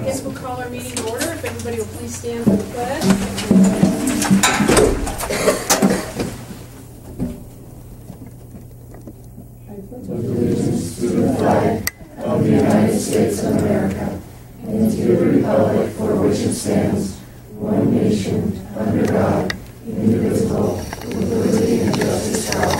I guess we'll call our meeting to order. If everybody will please stand for the pledge. I pledge allegiance to the flag of the United States of America and to the republic for which it stands, one nation, under God, indivisible, with liberty and justice for all.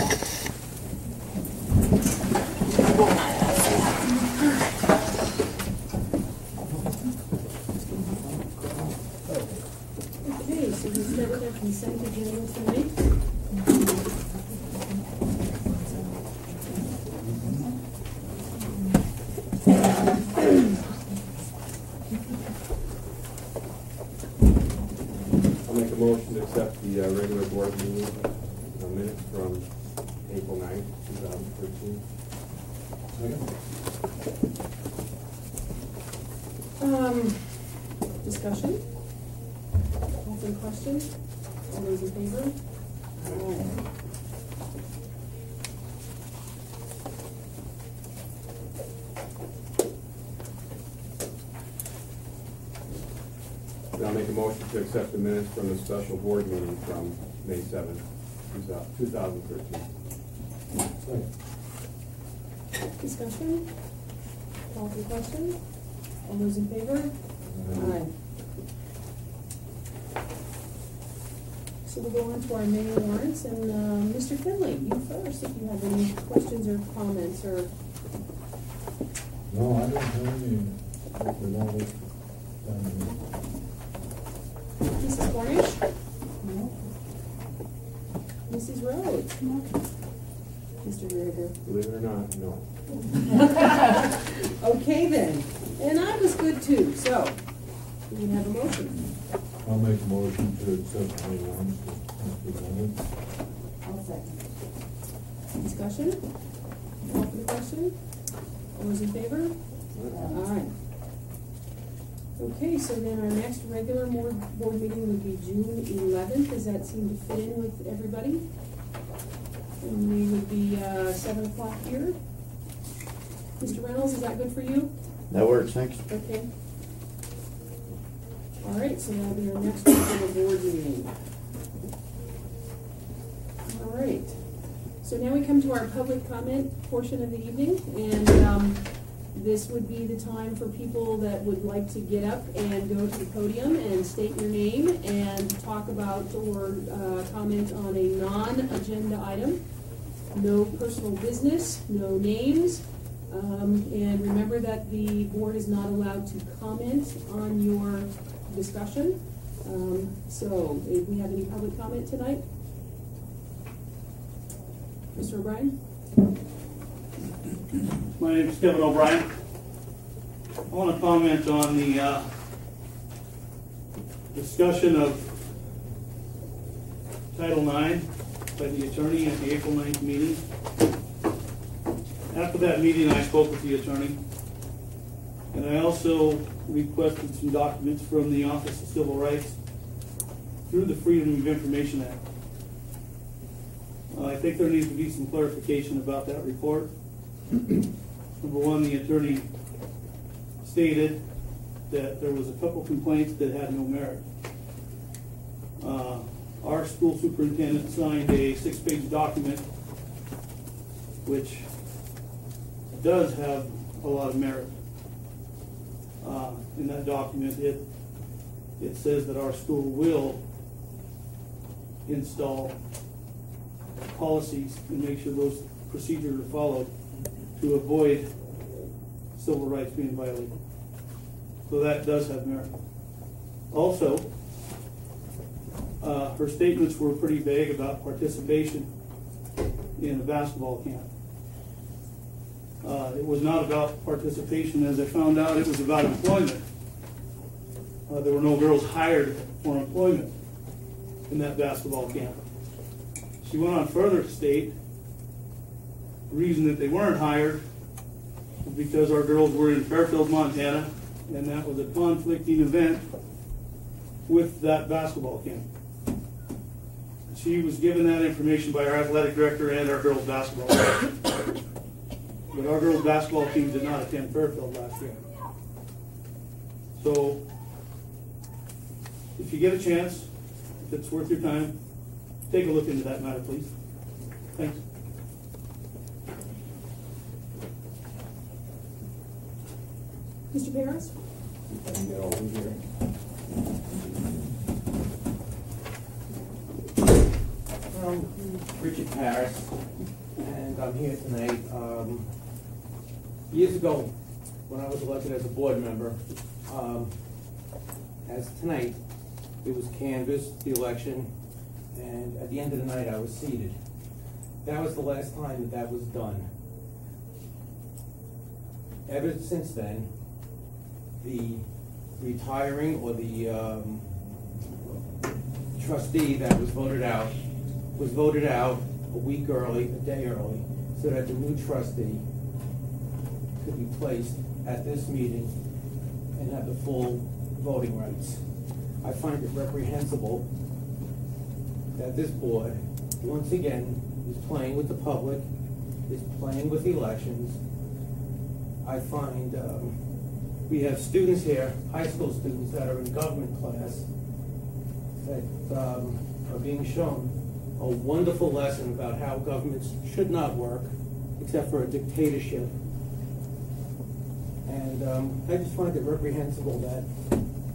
Accept the minutes from the special board meeting from May 7, 2013. Discussion? Call for questions? All those in favor? Aye. So we'll go on to our main warrants, and Mr. Finlay, you first, if you have any questions or comments or. No, I don't have any. Mrs. Cornish? No. Mrs. Rhodes? No. Mr. Greger? Believe it or not, no. Okay then. And I was good too, so we have a motion. I'll make a motion to accept the ones that presented. I'll second. Discussion? Call for the question? All those in favor? All right. Okay, so then our next regular board meeting would be June 11th. Does that seem to fit in with everybody? And we would be 7 o'clock here. Mr. Reynolds, is that good for you? That works, thanks. Okay. All right, so that'll be our next regular board meeting. All right. So now we come to our public comment portion of the evening, and this would be the time for people that would like to get up and go to the podium and state your name and talk about or comment on a non-agenda item. No personal business, no names, and remember that the board is not allowed to comment on your discussion. So if we have any public comment tonight. Mr. O'Brien? My name is Kevin O'Brien. I want to comment on the discussion of Title IX by the attorney at the April 9th meeting. After that meeting, I spoke with the attorney, and I also requested some documents from the Office of Civil Rights through the Freedom of Information Act. I think there needs to be some clarification about that report. Number one, the attorney stated that there was a couple complaints that had no merit. Our school superintendent signed a 6-page document which does have a lot of merit. In that document, it says that our school will install policies and make sure those procedures are followed to avoid civil rights being violated. So that does have merit. Also, her statements were pretty vague about participation in a basketball camp. It was not about participation, as I found out, it was about employment. There were no girls hired for employment in that basketball camp. She went on further to state the reason that they weren't hired was because our girls were in Fairfield, Montana, and that was a conflicting event with that basketball camp. She was given that information by our athletic director and our girls basketball team. But our girls basketball team did not attend Fairfield last year. So if you get a chance, if it's worth your time, take a look into that matter, please. Thanks. Mr. Paris? No, over here. Well, Richard Paris, and I'm here tonight. Years ago, when I was elected as a board member, as tonight, it was canvassed, the election, and at the end of the night I was seated. That was the last time that that was done. Ever since then, the retiring or the trustee that was voted out a week early, a day early, so that the new trustee could be placed at this meeting and have the full voting rights. I find it reprehensible that this board, once again, is playing with the public, is playing with elections. I find we have students here, high school students that are in government class, that are being shown a wonderful lesson about how governments should not work, except for a dictatorship. And I just find it reprehensible that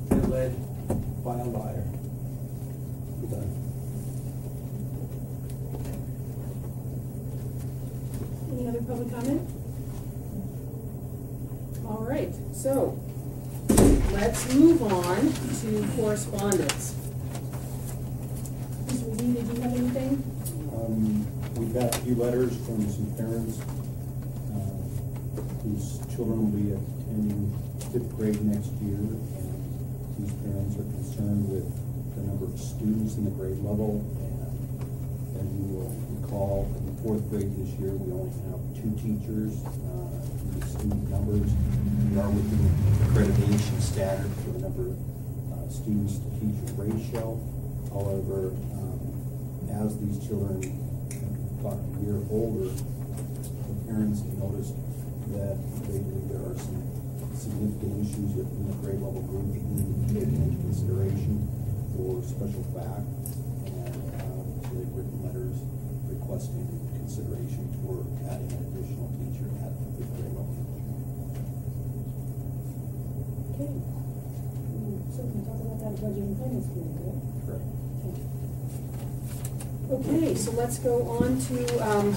they're led by a liar. We're done. Any other public comment? All right, so let's move on to correspondence. Mr. Levine, did you have anything? We got a few letters from some parents whose children will be attending 5th grade next year, and these parents are concerned with the number of students in the grade level. And as you will recall, in 4th grade this year, we only have 2 teachers. Student numbers. We are within the accreditation standard for the number of students to teacher ratio. However, as these children got a year older, the parents have noticed that they believe there are some significant issues within the grade level group that need to be taken into consideration for special FAQ, and so they've written letters requesting consideration for adding an additional teacher at the 5th grade level. Okay. So we can talk about that at Budget and Finance Committee, right? Correct. Okay. Okay, so let's go on to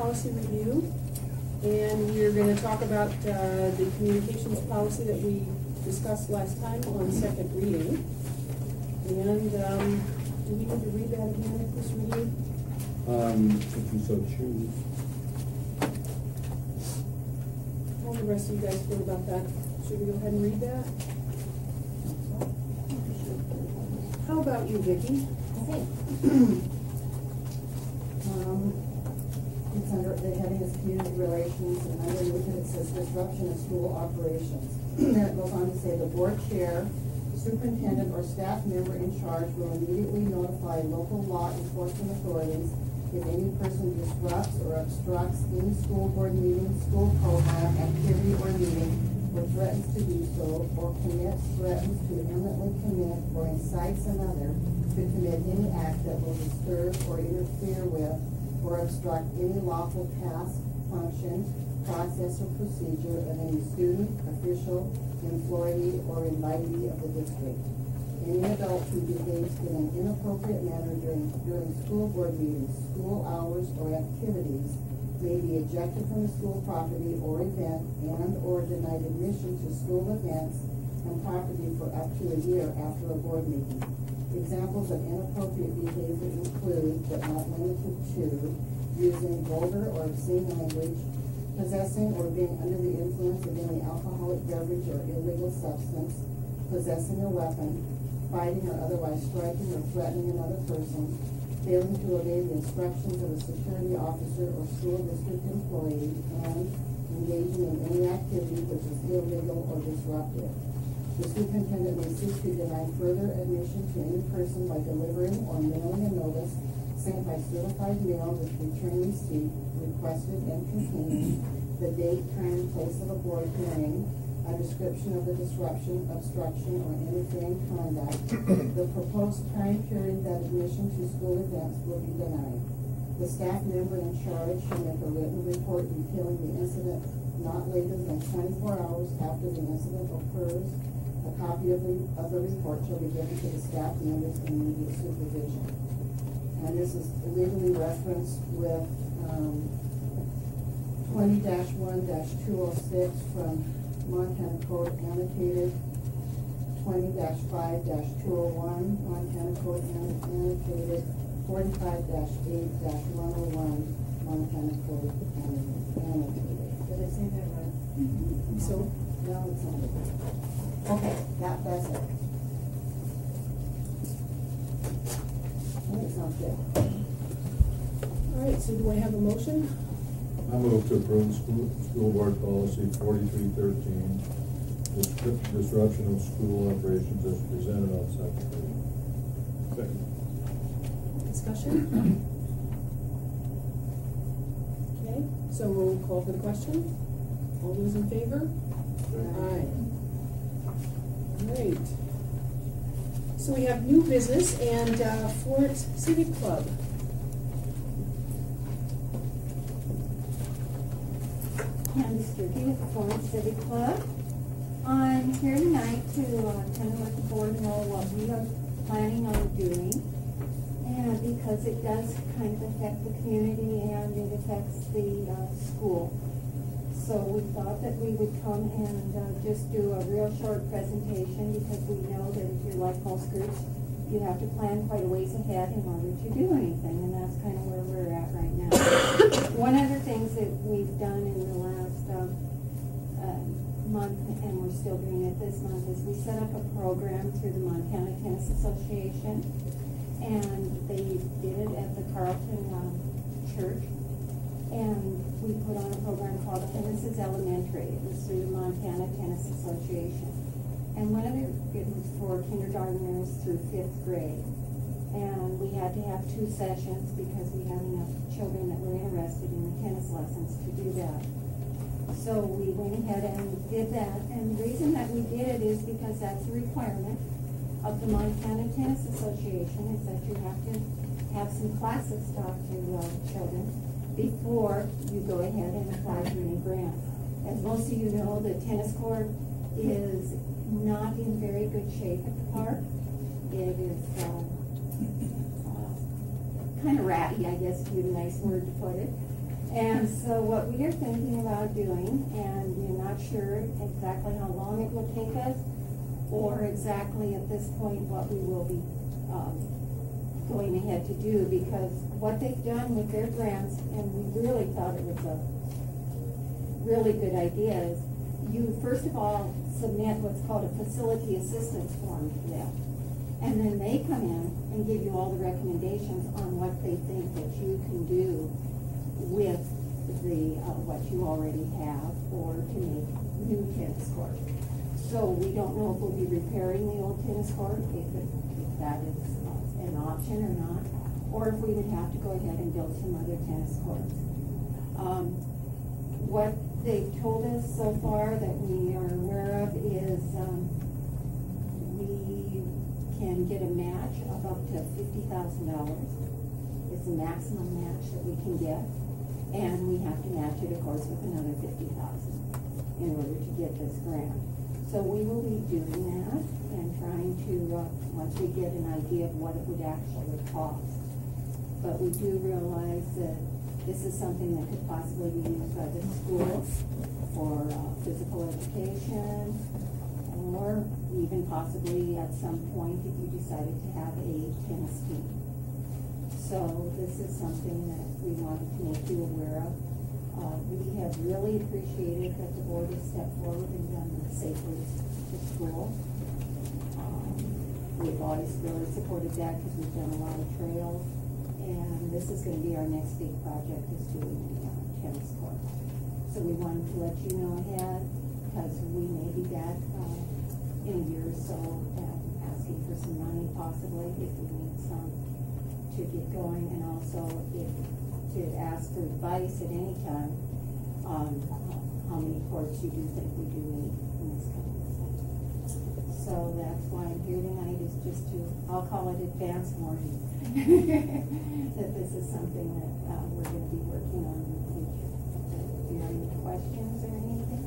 policy review, and we're going to talk about the communications policy that we discussed last time on 2nd reading. And do we need to read that again at this review? If you so choose. How do the rest of you guys feel about that? Should we go ahead and read that? How about you, Vickie? Okay. It's under the heading is community relations, and under it says disruption of school operations. Then it goes on to say the board chair, superintendent, or staff member in charge will immediately notify local law enforcement authorities if any person disrupts or obstructs any school board meeting, school program, activity, or meeting, or threatens to do so, or commits, threatens to imminently commit, or incites another to commit any act that will disturb or interfere with or obstruct any lawful task, function, process, or procedure of any student, official, employee, or invitee of the district. Any adult who behaves in an inappropriate manner during school board meetings, school hours, or activities may be ejected from the school property or event and or denied admission to school events and property for up to a year after a board meeting. Examples of inappropriate behavior include, but not limited to, using vulgar or obscene language, possessing or being under the influence of any alcoholic beverage or illegal substance, possessing a weapon, fighting or otherwise striking or threatening another person, failing to obey the instructions of a security officer or school district employee, and engaging in any activity which is illegal or disruptive. The superintendent may seek to deny further admission to any person by delivering or mailing a notice sent by certified mail with return receipt requested and containing the date, time, place of a board hearing, a description of the disruption, obstruction, or interfering conduct, the proposed time period that admission to school events will be denied. The staff member in charge shall make a written report detailing the incident not later than 24 hours after the incident occurs. A copy of the report shall be given to the staff members in immediate supervision. And this is legally referenced with 20-1-206 from Montana Code Annotated, 20-5-201 Montana Code Annotated, 45-8-101 Montana Code Annotated. Did I say that right? Mm-hmm. So now it's on the right. Okay, that does it. Oh, it sounds good. All right, so do I have a motion? I move to approve school board policy 4313, disruption of school operations as presented on second reading. Second. Discussion? Okay, so we'll call for the question. All those in favor? Aye. Great. So we have new business and Florence Civic Club. I'm Stuckey with the Florence Civic Club. I'm here tonight to kind of let the board know what we are planning on doing, and because it does kind of affect the community and it affects the school. So we thought that we would come and just do a real short presentation, because we know that if you're like most groups, you have to plan quite a ways ahead in order to do anything, and that's kind of where we're at right now. One of the things that we've done in the last month, and we're still doing it this month, is we set up a program through the Montana Tennis Association, and they did it at the Carlton Church, and we put on a program called Tennis's Elementary. It was through the Montana Tennis Association, and one of it was for kindergartners through 5th grade, and we had to have 2 sessions because we had enough children that were interested in the tennis lessons to do that. So we went ahead and did that, and the reason that we did it is because that's a requirement of the Montana Tennis Association, is that you have to have some classes taught to children before you go ahead and apply for any grant. As most of you know, the tennis court is not in very good shape at the park. It is kind of ratty, I guess would be a nice word to put it. And so what we are thinking about doing, and we're not sure exactly how long it will take us, or exactly at this point what we will be going ahead to do, because what they've done with their grants, and we really thought it was a really good idea, is you first of all submit what's called a facility assistance form to them, and then they come in and give you all the recommendations on what they think that you can do with the what you already have, or to make new tennis court. So we don't know if we'll be repairing the old tennis court, if that is an option or not, or if we would have to go ahead and build some other tennis courts. What they've told us so far that we are aware of is we can get a match of up to $50,000. It's the maximum match that we can get. And we have to match it, of course, with another $50,000 in order to get this grant. So we will be doing that and trying to, once we get an idea of what it would actually cost. But we do realize that this is something that could possibly be used by the schools for physical education, or even possibly at some point if you decided to have a tennis team. So this is something that we wanted to make you aware of. We have really appreciated that the board has stepped forward and done the safely to school. We've always really supported that because we've done a lot of trails, and this is going to be our next big project, is doing the tennis court. So we wanted to let you know ahead, because we may be back in a year or so asking for some money possibly if we need some to get going, and also to ask for advice at any time on how many courts you do think we do need in this kind of thing. So that's why I'm here tonight, is just to, I'll call it advance warning, that this is something that we're going to be working on in the future. Do you have any questions or anything?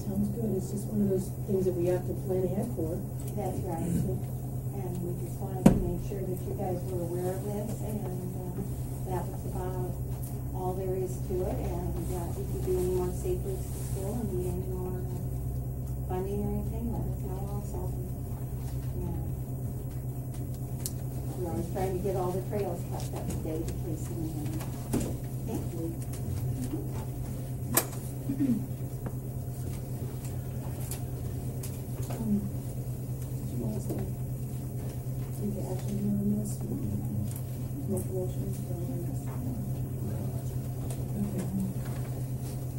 Sounds good. It's just one of those things that we have to plan ahead for. That's right. And we just wanted to make sure that you guys were aware of this, and that was about all there is to it. And if you do any more safe routes to school and need any more funding or anything, let us know also. Yeah. We're always trying to get all the trails kept up to date in case you need any. Thank you. Mm-hmm.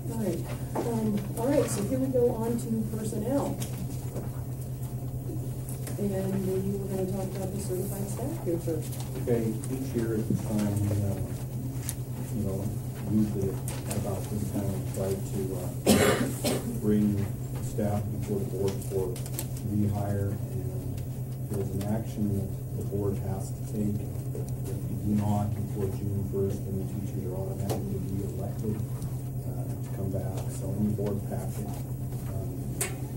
Okay. All right, so here we go on to personnel. And you were going to talk about the certified staff here first. Okay, each year at the time, you know, usually at about this time, we try to bring staff before the board for rehire, and there's an action that the board has to take. If you do not before June 1st, then the teachers are automatically re-elected to come back. So in the board packet,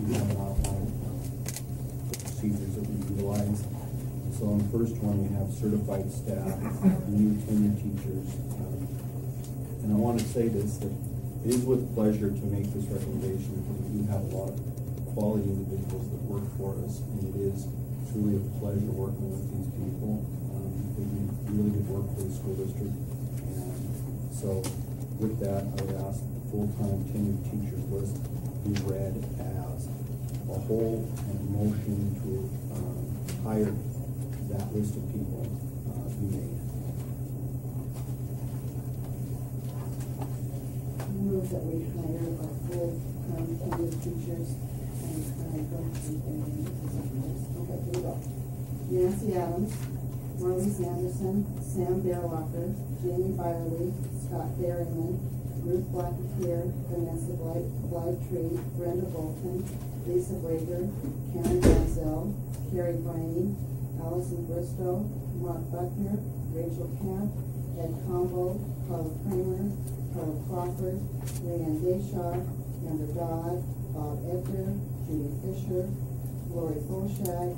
we have an outline of the procedures that we utilize. So on the first one, we have certified staff, new tenure teachers. And I want to say this, that it is with pleasure to make this recommendation, because we do have a lot of quality individuals that work for us, and it is truly a pleasure working with these people. They do really good work for the school district, and so with that, I would ask the full-time tenured teachers list be read as a whole, and a motion to hire that list of people be made. Move that we hire our full-time tenured teachers and okay, here we go. Nancy Adams, Marlisa Anderson, Sam Baerlocher, Jeannie Morgan, Scott Berryman, Ruth Blackacre, Vanessa Polytree, Brenda Bolton, Lisa Greger, Karen Mansell, Carrie Briney, Allison Bristow, Mark Buckner, Rachel Camp, Ed Combo, Carla Kramer, Carla Crawford, Leanne Deshaw, Amber Dodd, Bob Edgar, Judy Fisher, Lori Foshag,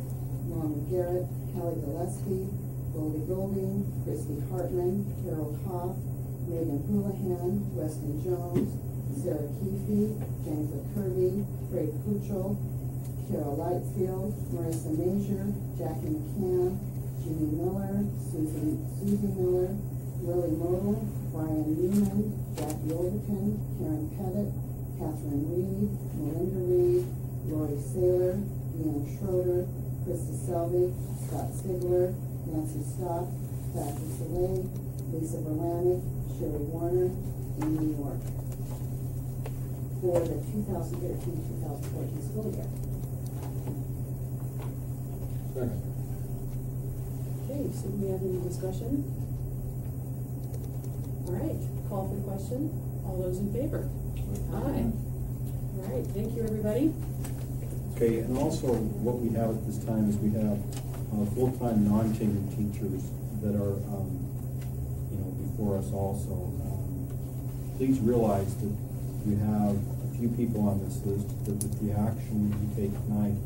Norman Garrett, Kelly Gillespie, Goldie Golding, Christy Hartman, Carol Hoff, Megan Houlihan, Weston Jones, Sarah Keefe, James Kirby, Craig Kuchel, Carol Lightfield, Marissa Major, Jackie McCann, Jimmy Miller, Susie Miller, Lily Modell, Brian Newman, Jackie Overton, Karen Pettit, Catherine Reed, Melinda Reed, Lori Saylor, Leon Schroeder, Krista Selvig, Scott Stigler, Nancy Stock, Patrick Soleil, Lisa Berlanic, Sherry Warner, in New York for the 2013-2014 school year. Second. Okay, so do we have any discussion? All right, call for the question. All those in favor? Aye. All right, thank you, everybody. Okay, and also what we have at this time is we have full-time non-tenured teachers that are, you know, before us also. Please realize that you have a few people on this list that with the action you take tonight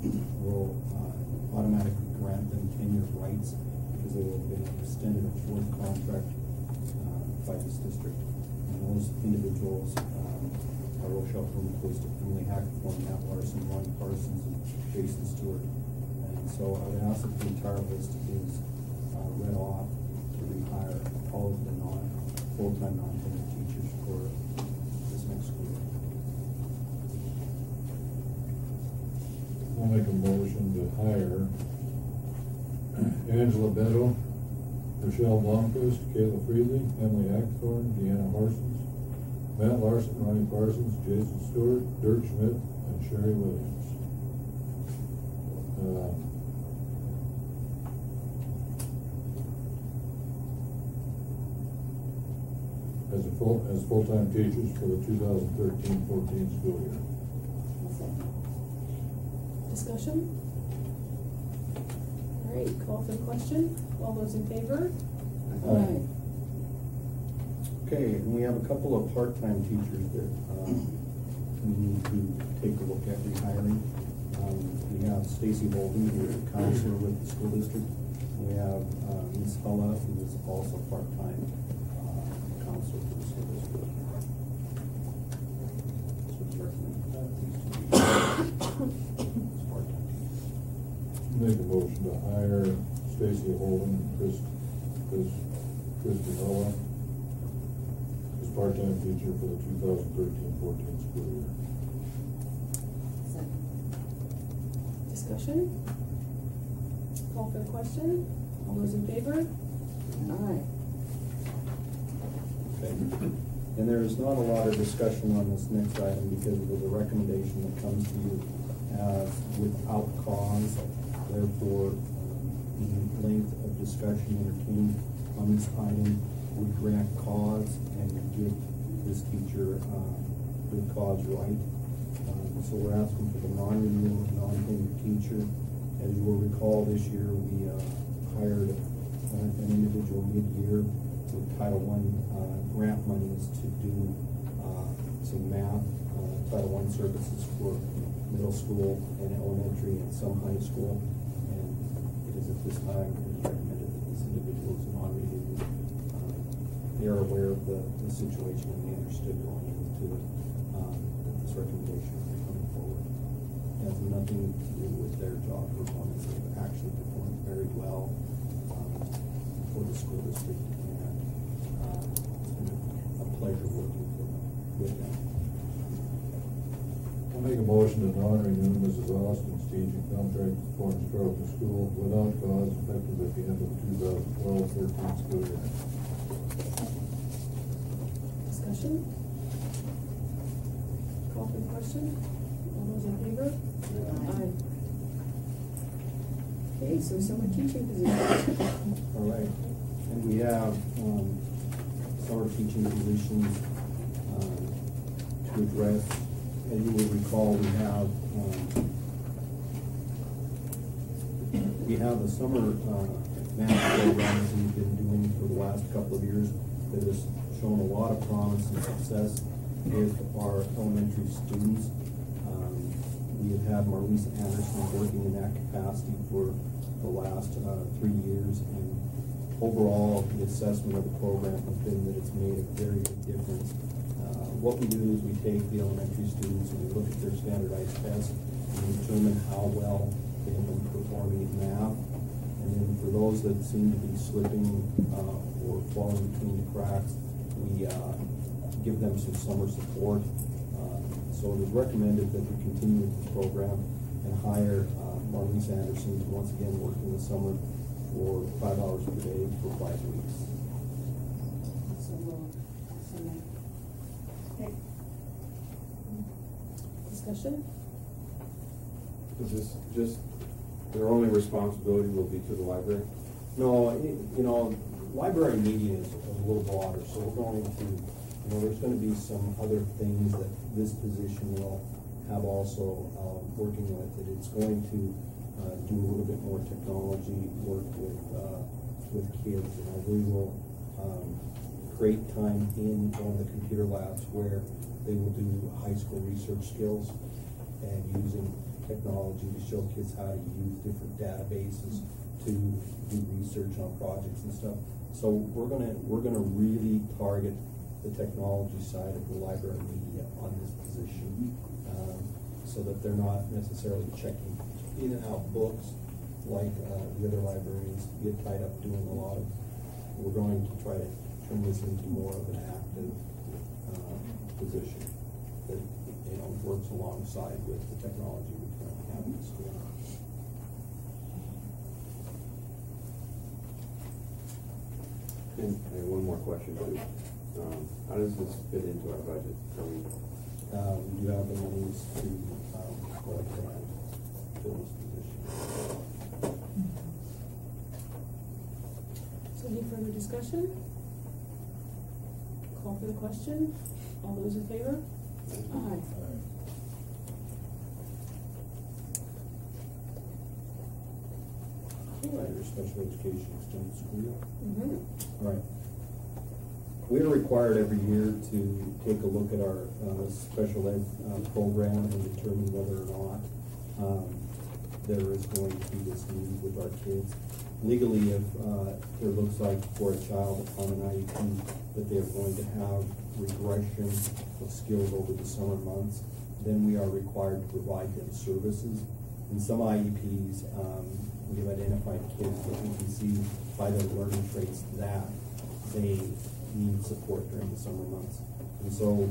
will automatically grant them tenure rights, because they will have been extended a fourth contract by this district. And those individuals are Rochelle from the police, Emily Hackathorn, Matt Larson, Ron Parsons, and Jason Stewart. So I would ask that the entire list is read off to rehire all of the full-time non-tenured teachers for this next school year. I'll make a motion to hire Angela Beddoe, Rochelle Blomquist, Kayla Freely, Emily Hackathorn, Deanna Parsons, Matt Larson, Ronnie Parsons, Jason Stewart, Dirk Schmidt, and Sherry Williams. as full-time teachers for the 2013-14 school year. Discussion? All right, call for the question. All those in favor? Aye. Okay, and we have a couple of part-time teachers that we need to take a look at rehiring. We have Stacy Bolden, who is a counselor with the school district. We have Ms. Hella, who is also part-time counselor for the school district. So we recommend these two as part-time teachers. Make a motion to hire Stacy Bolden and Christy Hella as part-time teacher for the 2013-14 school year. Second. Discussion? Call for the question. All those in favor? Aye. Okay. And there is not a lot of discussion on this next item because it was a recommendation that comes to you without cause. Therefore, the length of discussion entertained on this item would grant cause and give this teacher good cause right. So we're asking for the non-renewal of non-tenured teacher. As you will recall, this year we hired an individual mid-year with Title I grant monies to do some math, Title I services for middle school and elementary and some high school. And it is at this time recommended that this individual is non-renewed. They are aware of the situation and they understood going into it. This recommendation is coming forward. It has nothing to do with their job performance. They've actually performed very well for the school district, and a pleasure working with them. I'll make a motion to non-renew Mrs. Austin's teaching contract with Florence Carlton School without cause, effective at the end of the 2012-13 school year. Discussion? Call for the question. All those in favor? Aye. Okay, so summer teaching positions. All right, and we have summer teaching positions to address. As you will recall, we have a summer math program that we've been doing for the last couple of years that has shown a lot of promise and success with our elementary students. We have had Marlisa Anderson working in that capacity for the last 3 years, and overall the assessment of the program has been that it's made a very big difference. What we do is we take the elementary students and we look at their standardized tests and determine how well they have been performing in math. And then for those that seem to be slipping or falling between the cracks, we give them some summer support. So it is recommended that we continue with this program and hire Marlisa Anderson to once again work in the summer for 5 hours per day for 5 weeks. Okay. Discussion? Is this just their only responsibility will be to the library? No, you know, library media is a little broader, so we're going to. You know, there's going to be some other things that this position will have also working with it. It's going to do a little bit more technology work with kids, and we will create time in one of the computer labs where they will do high school research skills and using technology to show kids how to use different databases to do research on projects and stuff. So we're gonna really target the technology side of the library media on this position, so that they're not necessarily checking in and out books like the other librarians get tied up doing a lot of. We're going to try to turn this into more of an active position that, you know, works alongside with the technology we currently have in the school. And I have one more question, please. How does this fit into our budget? We do have the monies to collect grants for this position. So any further discussion? Call for for the question? All those in favor? Aye. Your special education student school. Mm-hmm. All right. We are required every year to take a look at our special ed program and determine whether or not there is going to be this need with our kids. Legally, if there looks like for a child on an IEP that they are going to have regression of skills over the summer months, then we are required to provide them services. In some IEPs, we've identified kids that we can see by their learning traits that they need support during the summer months. And so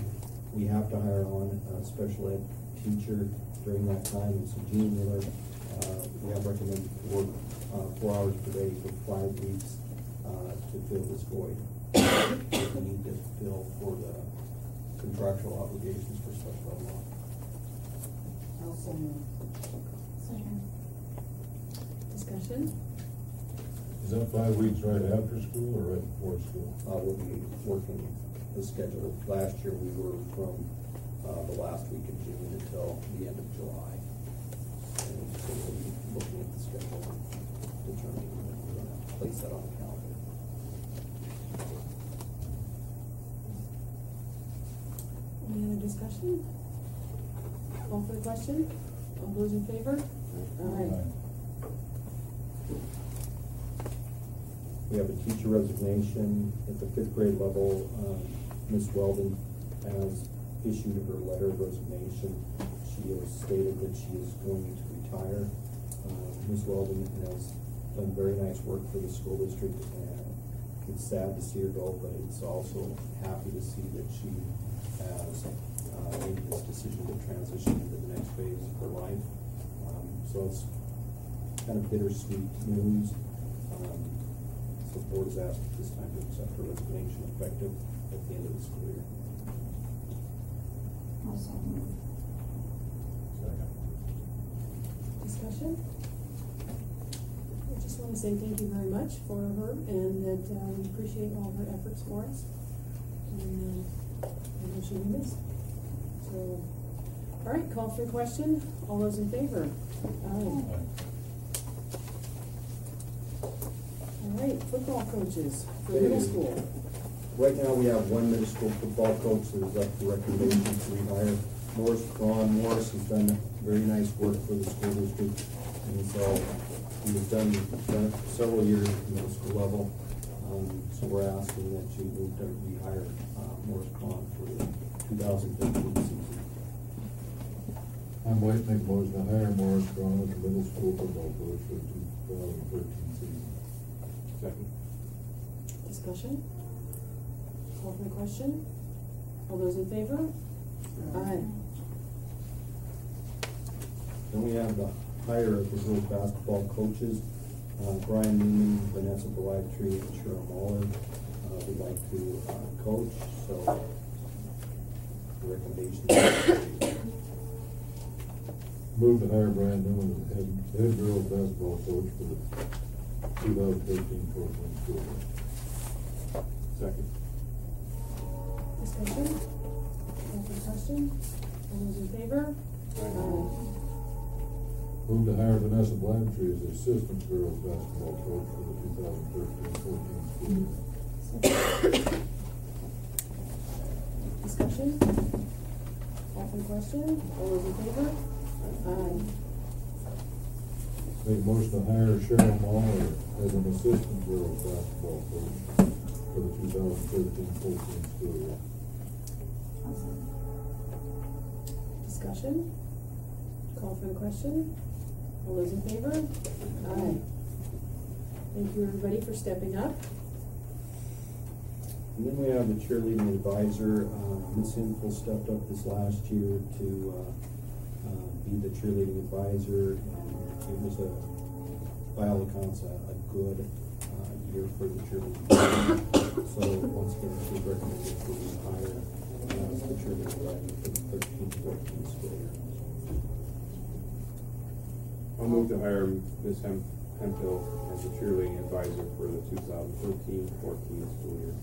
we have to hire on a special ed teacher during that time. And so Jeannie Miller, we have recommended to work 4 hours per day for 5 weeks to fill this void that we need to fill for the contractual obligations for special ed law. Awesome. Discussion? Is that 5 weeks right after school or right before school? We'll be working the schedule. Last year we were from the last week of June until the end of July. And so we'll be looking at the schedule and determining when we're going to place that on the calendar. Any other discussion? Call for the question? All those in favor? All right. Aye. We have a teacher resignation at the 5th grade level. Ms. Weldon has issued her letter of resignation. She has stated that she is going to retire. Ms. Weldon has done very nice work for the school district, and it's sad to see her go, but it's also happy to see that she has made this decision to transition into the next phase of her life. So it's kind of bittersweet news. The board is asked at this time to accept her resignation effective at the end of the school year. Awesome. Discussion? I just want to say thank you very much for her, and that we appreciate all her efforts for us. And I know she'll be missed. So, all right, call for a question. All those in favor? Aye. All right, football coaches for middle school. Right now we have one middle school football coach that is up for recommendation to rehire. Morris Braun. Morris has done very nice work for the school district, and so he has done several years at the middle school level. So we're asking that you move to rehire Morris Braun for the 2015 season. I'm waiting to make a motion to hire Morris Braun as the middle school football coach for the 2013 season. Second. Discussion? Call for the question? All those in favor? Aye. Then we have the hire of the girls basketball coaches, Brian Newman, Vanessa Polytree, and Cheryl Mullen. We'd like to coach, so the recommendation. Move to hire Brian Newman as head girls basketball coach for the 2013 program school. Second. Discussion? Open question? All those in favor? Aye. Move to hire Vanessa Polytree as assistant girls basketball coach for the 2013-14 school. Second. Discussion? Open question? All those in favor? Aye. Make motion to hire Cheryl Mullen as an assistant girls basketball coach for the 2013-14 school year. Awesome. Discussion? Call for the question? All those in favor? Aye. Thank you, everybody, for stepping up. And then we have the cheerleading advisor. Ms. Hinkle stepped up this last year to be the cheerleading advisor. It was, by all accounts, a good year for the cheerleading team. So once again, she recommended to rehire as the cheerleading advisor for the 2013-14 school year. I'll move to hire Ms. Hemphill as the cheerleading advisor for the 2013-14 school year.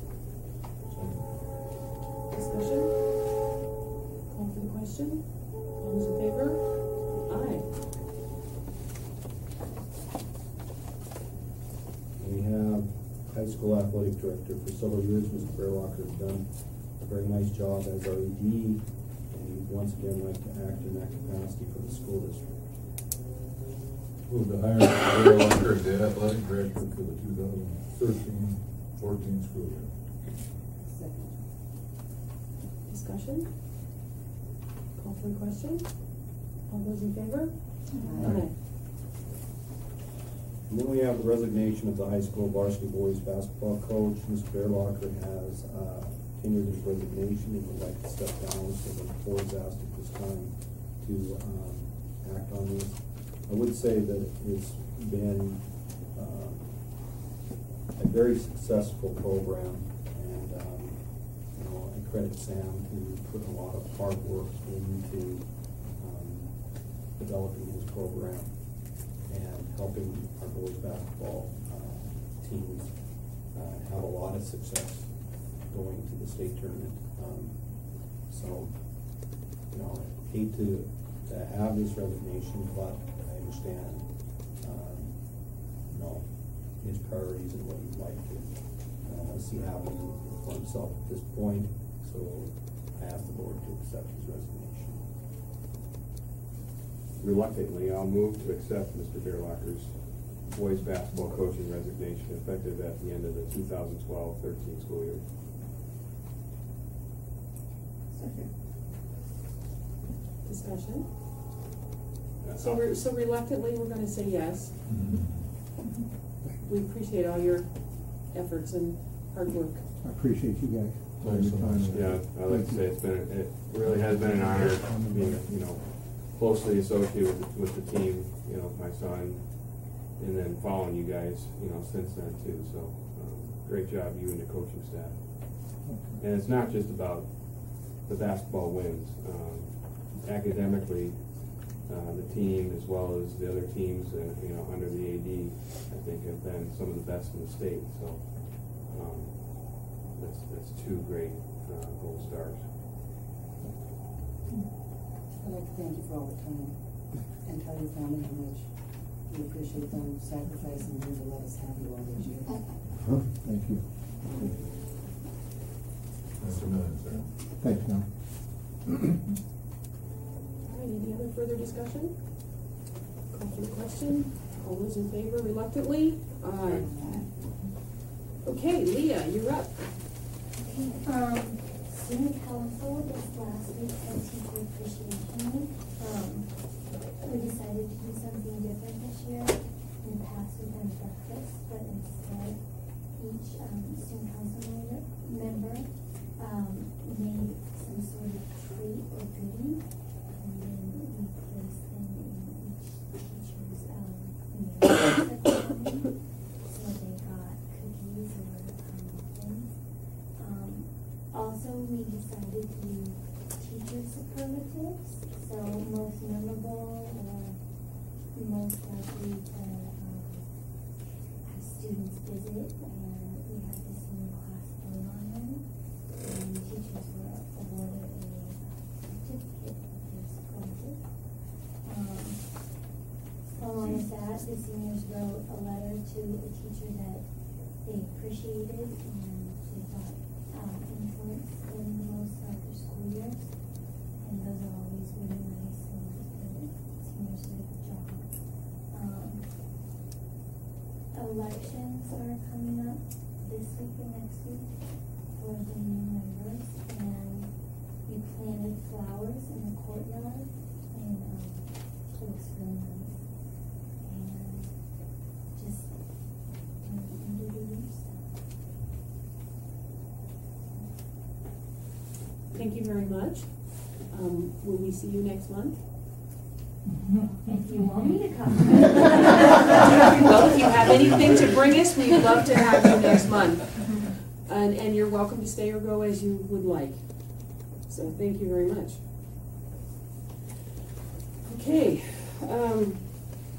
school athletic director for several years. Mr. Baerlocher has done a very nice job as our ED, and he'd once again like to act in that capacity for the school district. Move to hire Mr. Baerlocher as the athletic director for the 2013-14 school year. Second. Discussion? Call for a question? All those in favor? Aye. And then we have the resignation of the high school varsity boys basketball coach. Mr. Baerlocher has tendered his resignation and would like to step down, so the board is asked at this time to act on this. I would say that it's been a very successful program, and you know, I credit Sam, who put a lot of hard work into developing his program and helping our boys basketball teams have a lot of success going to the state tournament. So, you know, I hate to have this resignation, but I understand, you know, his priorities and what he'd like to see happening for himself at this point. So I ask the board to accept his resignation. Reluctantly, I'll move to accept Mr. Baerlocher's boys basketball coaching resignation effective at the end of the 2012-13 school year. Second. Discussion? So reluctantly, we're going to say yes. We appreciate all your efforts and hard work. I appreciate you guys. Yeah, I'd like to say it really has been an honor being, you know, closely associated with the team, you know, my son, and then following you guys, you know, since then too. So great job, you and the coaching staff. And it's not just about the basketball wins. Academically, the team as well as the other teams, you know, under the AD, I think have been some of the best in the state. So that's two great gold stars. I'd like to thank you for all the time and tell your family how much we appreciate them sacrificing you to let us have you all these years. Thank you. Mr. Miller, sir. Thanks, Mel. All right, any other further discussion? Call for the question. All those in favor, reluctantly? Aye. Okay, Leah, you're up. Okay. Student Council this last week's teacher appreciation week. We decided to do something different this year. In the past, we've done breakfast, but instead, each student council member made some sort of treat or goodie, and then we placed them in each teacher's meal. So they got cookies or things. Also, we decided to do teacher superlatives, so most memorable or most likely to have students visit. We had this new class going on there, and teachers were awarded a certificate of their superlative. Along with that, the seniors wrote a letter to a teacher that they appreciated and they thought influence in most after school years, and those are always really nice and the seniors do a good job. Elections are coming up this week and next week for the new members, and we planted flowers in the courtyard, and it looks really nice, and just doing stuff. Thank you very much. Will we see you next month? If you want me to come. Well, if you have anything to bring us, we'd love to have you next month. And you're welcome to stay or go as you would like. So thank you very much. Okay.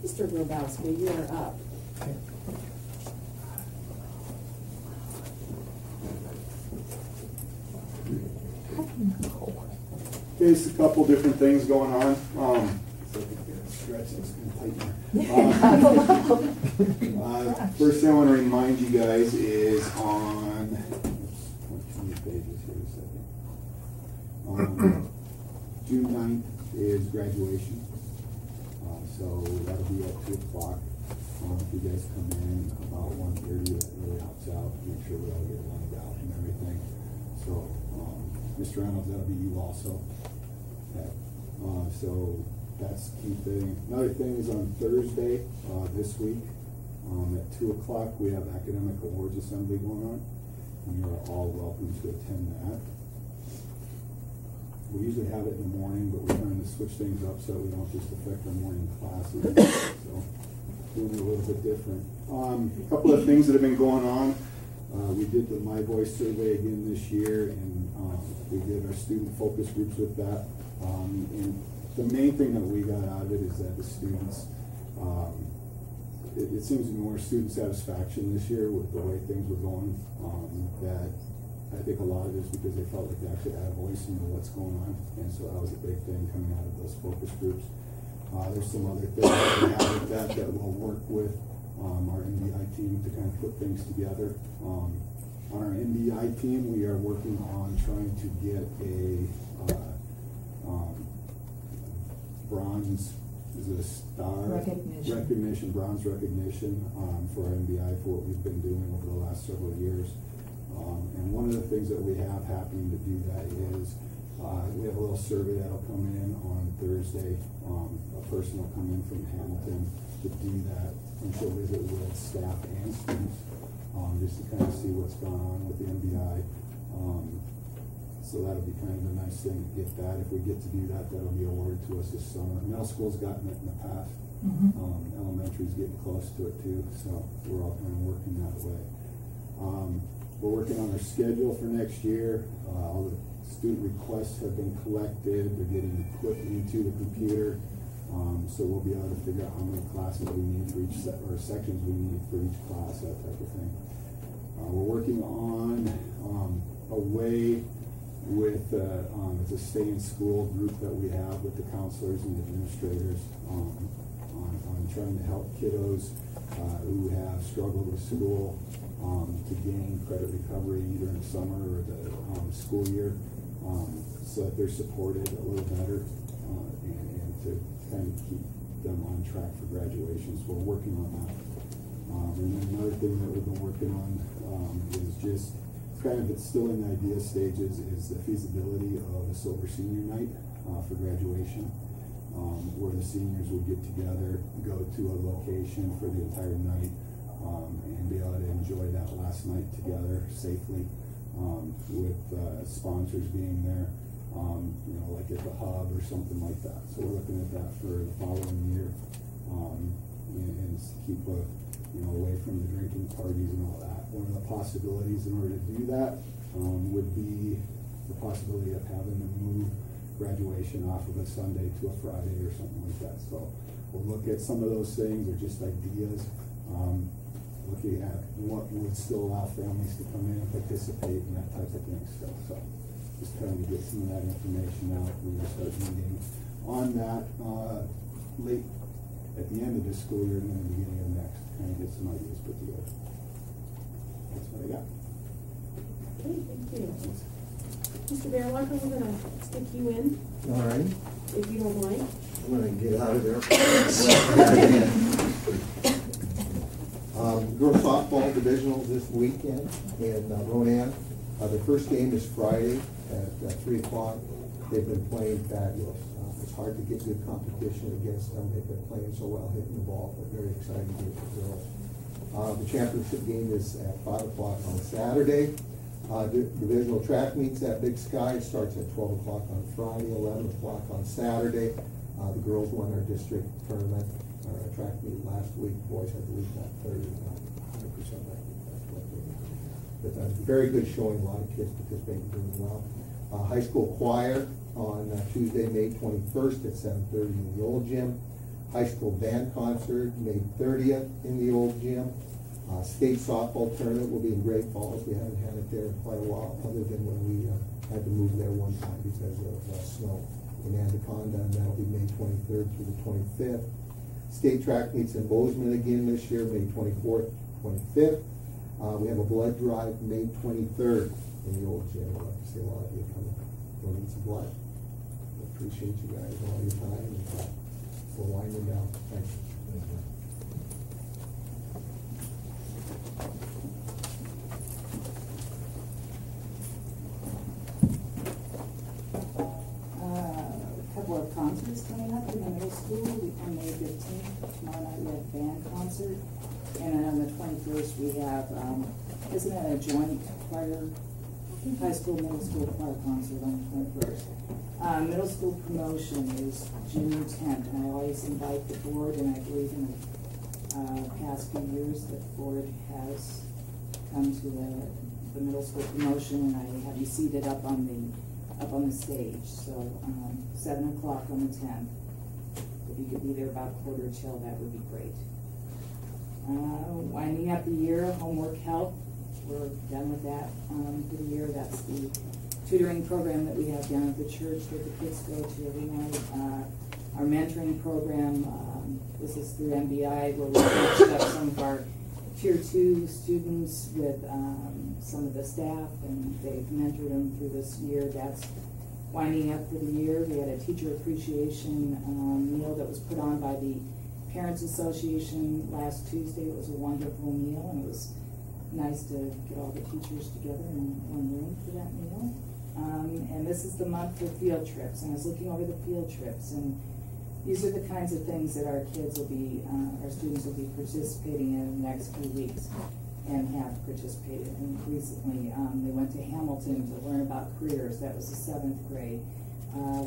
Mr. Grabowski, you are up. Okay, it's a couple different things going on. First thing I want to remind you guys is on, how many pages here a second? On June 9th is graduation, so that'll be at 2 o'clock. If you guys come in about 1:30, that really helps out, make sure we all get lined out and everything. So, Mr. Reynolds, that'll be you also. Okay. So that's the key thing. Another thing is on Thursday this week at 2 o'clock we have Academic Awards Assembly going on, and you are all welcome to attend that. We usually have it in the morning, but we're trying to switch things up so we don't just affect our morning classes. So doing it a little bit different. A couple of things that have been going on. We did the My Voice survey again this year, and we did our student focus groups with that. And the main thing that we got out of it is that the students, it seems to be more student satisfaction this year with the way things were going. That I think a lot of it is because they felt like they actually had a voice into what's going on. And so that was a big thing coming out of those focus groups. There's some other things that we have with that that we'll work with our NDI team to kind of put things together. On our NDI team, we are working on trying to get a bronze is a star recognition bronze recognition for our MBI for what we've been doing over the last several years. And one of the things that we have happening to do that is we have a little survey that'll come in on Thursday. A person will come in from Hamilton to do that, and she'll visit with staff and students just to kind of see what's going on with the MBI. So that'll be kind of a nice thing to get that. If we get to do that, that'll be awarded to us this summer. Middle school's gotten it in the past. Mm-hmm. Elementary's getting close to it too, so we're all kind of working that way. We're working on our schedule for next year. All the student requests have been collected. They're getting put into the computer. So we'll be able to figure out how many classes we need for each set, or sections we need for each class, that type of thing. We're working on a way with it's a stay in school group that we have with the counselors and the administrators on trying to help kiddos who have struggled with school to gain credit recovery either in summer or the school year, so that they're supported a little better and to kind of keep them on track for graduations. We're working on that. And then another thing that we've been working on is just kind of, it's still in the idea stages, is the feasibility of a Silver Senior Night for graduation, where the seniors would get together, go to a location for the entire night, and be able to enjoy that last night together safely, with sponsors being there, you know, like at the hub or something like that. So we're looking at that for the following year, and keep a, you know, away from the drinking parties and all that. One of the possibilities in order to do that would be the possibility of having to move graduation off of a Sunday to a Friday or something like that. So we'll look at some of those things, or just ideas, looking at what would still allow families to come in and participate and that type of thing still. So just trying to get some of that information out. We will start meeting on that late at the end of this school year and then the beginning of next, kind of get some ideas put together. That's what I got. Okay, thank you. Mr. Baerlocher, we're going to stick you in. All right. If you don't mind. I'm going to get out of there. Girls softball divisional this weekend in Ronan. The first game is Friday at 3 o'clock. They've been playing fabulous. It's hard to get good competition against them. They've been playing so well, hitting the ball, but very exciting game for girls. The championship game is at 5 o'clock on Saturday. Divisional track meets at Big Sky. It starts at 12 o'clock on Friday, 11 o'clock on Saturday. The girls won our district tournament, or our track meet last week. Boys, I believe, not 30, not 100%. I think that's what they did. But that's a very good showing. A lot of kids participating, doing well. High school choir on Tuesday, May 21st at 7:30 in the old gym. High school band concert, May 30th in the old gym. State softball tournament will be in Great Falls. We haven't had it there in quite a while, other than when we had to move there one time because of snow in Anaconda, and that'll be May 23rd through the 25th. State track meets in Bozeman again this year, May 24th, 25th. We have a blood drive May 23rd in the old gym. I'd like to see a lot of you come donate some blood. I appreciate you guys all your time, and we're winding down. Thank you. Thank you. A couple of concerts coming up in the middle school on May 15th. Tomorrow night we have a band concert, and on the 21st we have isn't that a joint choir, high school middle school choir concert on the 21st. Middle school promotion is June 10th, and I always invite the board, and I believe in the past few years that the board has come to the middle school promotion, and I have you seated up on the stage. So 7 o'clock on the 10th. If you could be there about quarter till, that would be great. Winding up the year, homework help. We're done with that for the year. That's the tutoring program that we have down at the church that the kids go to every night. Our mentoring program, this is through MBI, where we matched up some of our Tier 2 students with some of the staff, and they've mentored them through this year. That's winding up for the year. We had a teacher appreciation meal that was put on by the Parents Association last Tuesday. It was a wonderful meal, and it was nice to get all the teachers together in one room for that meal. And this is the month for field trips, and I was looking over the field trips, and these are the kinds of things that our kids will be, our students will be participating in the next few weeks and have participated in recently. They went to Hamilton to learn about careers. That was the 7th grade.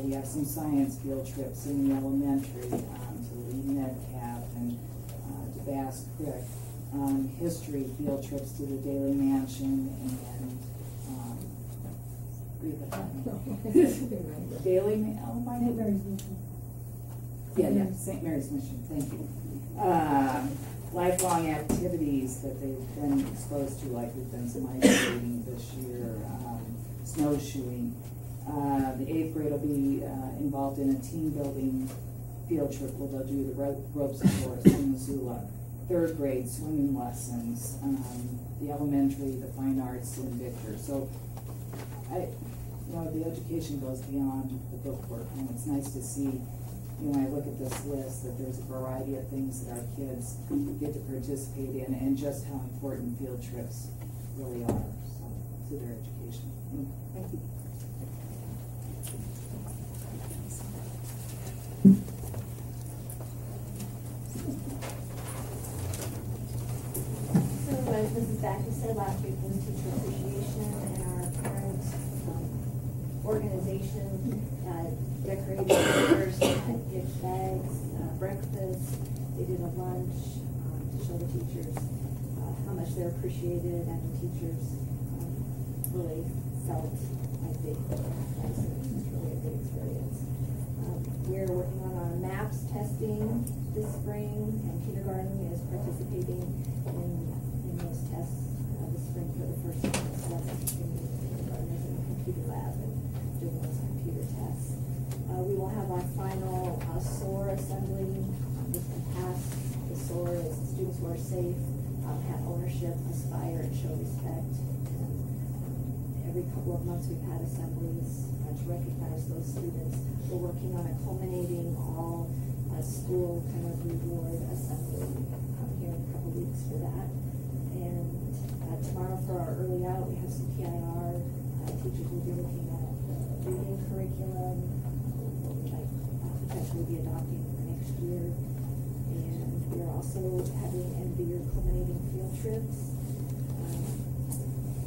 We have some science field trips in the elementary to the MedCap and to Bass Creek. History field trips to the Daily Mansion and Daily Mansion. Yeah, yeah, St. Mary's Mission, thank you. Lifelong activities that they've been exposed to, like we've done some ice skating this year, snowshoeing. The 8th grade will be involved in a team building field trip where they'll do the ropes and course in Missoula. 3rd grade swimming lessons, the elementary, the fine arts, and Victor. So, you know, the education goes beyond the bookwork, and it's nice to see. You know, I look at this list that there's a variety of things that our kids get to participate in, and just how important field trips really are to their education. Thank you. So as Mrs. Backer said, last week was teacher appreciation, and our parent organization decorated papers, gift bags, breakfast. They did a lunch to show the teachers how much they're appreciated, and the teachers really felt, I think, that was really a good experience. We're working on our MAPS testing this spring, and kindergarten is participating in those tests this spring for the first time. So that's kindergarten is in the computer lab and doing those computer tests. We will have our final SOAR assembly this past. The SOAR is students who are safe, have ownership, aspire, and show respect. And every couple of months we've had assemblies to recognize those students. We're working on a culminating all school kind of reward assembly here in a couple weeks for that. And tomorrow for our early out, we have some PIR. Teachers will be looking at the reading curriculum that we'll be adopting for next year. And we're also having end-of-year culminating field trips.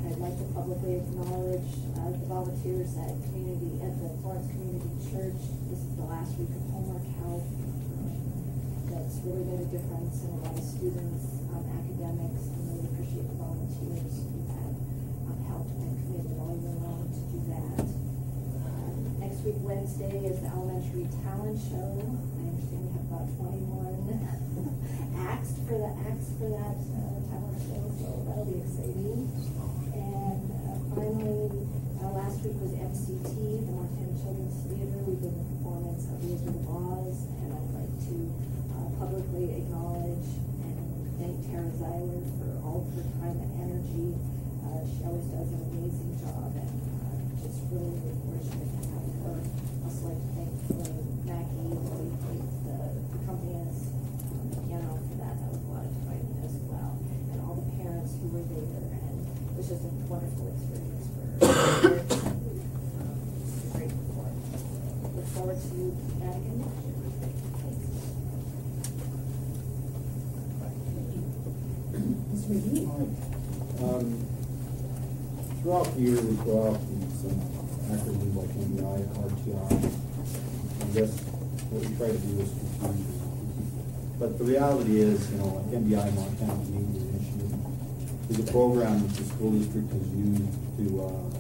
I'd like to publicly acknowledge the volunteers at the Florence Community Church. This is the last week of homework help. That's really made a difference in a lot of students, academics, and really appreciate the volunteers who have helped and committed all year long to do that. Next week, Wednesday, is the elementary talent show. I understand we have about 21 acts for that talent show, so that'll be exciting. And finally, last week was MCT, the Montana Children's Theater. We did the performance of Wizard of Oz, and I'd like to publicly Tyler for all of her time and energy. She always does an amazing job, and just really, really fortunate to have her. I'd also like to thank Maggie, the company is piano for that. That was a lot of time as well. And all the parents who were there, and it was just a wonderful experience for her. Grateful for it. Look forward to that again. Throughout the year, we go out and some acronyms like MBI, RTI. I guess what we try to do is confuse. But the reality is, you know, like MBI, Montana Tennis Association, is a program that the school district has used to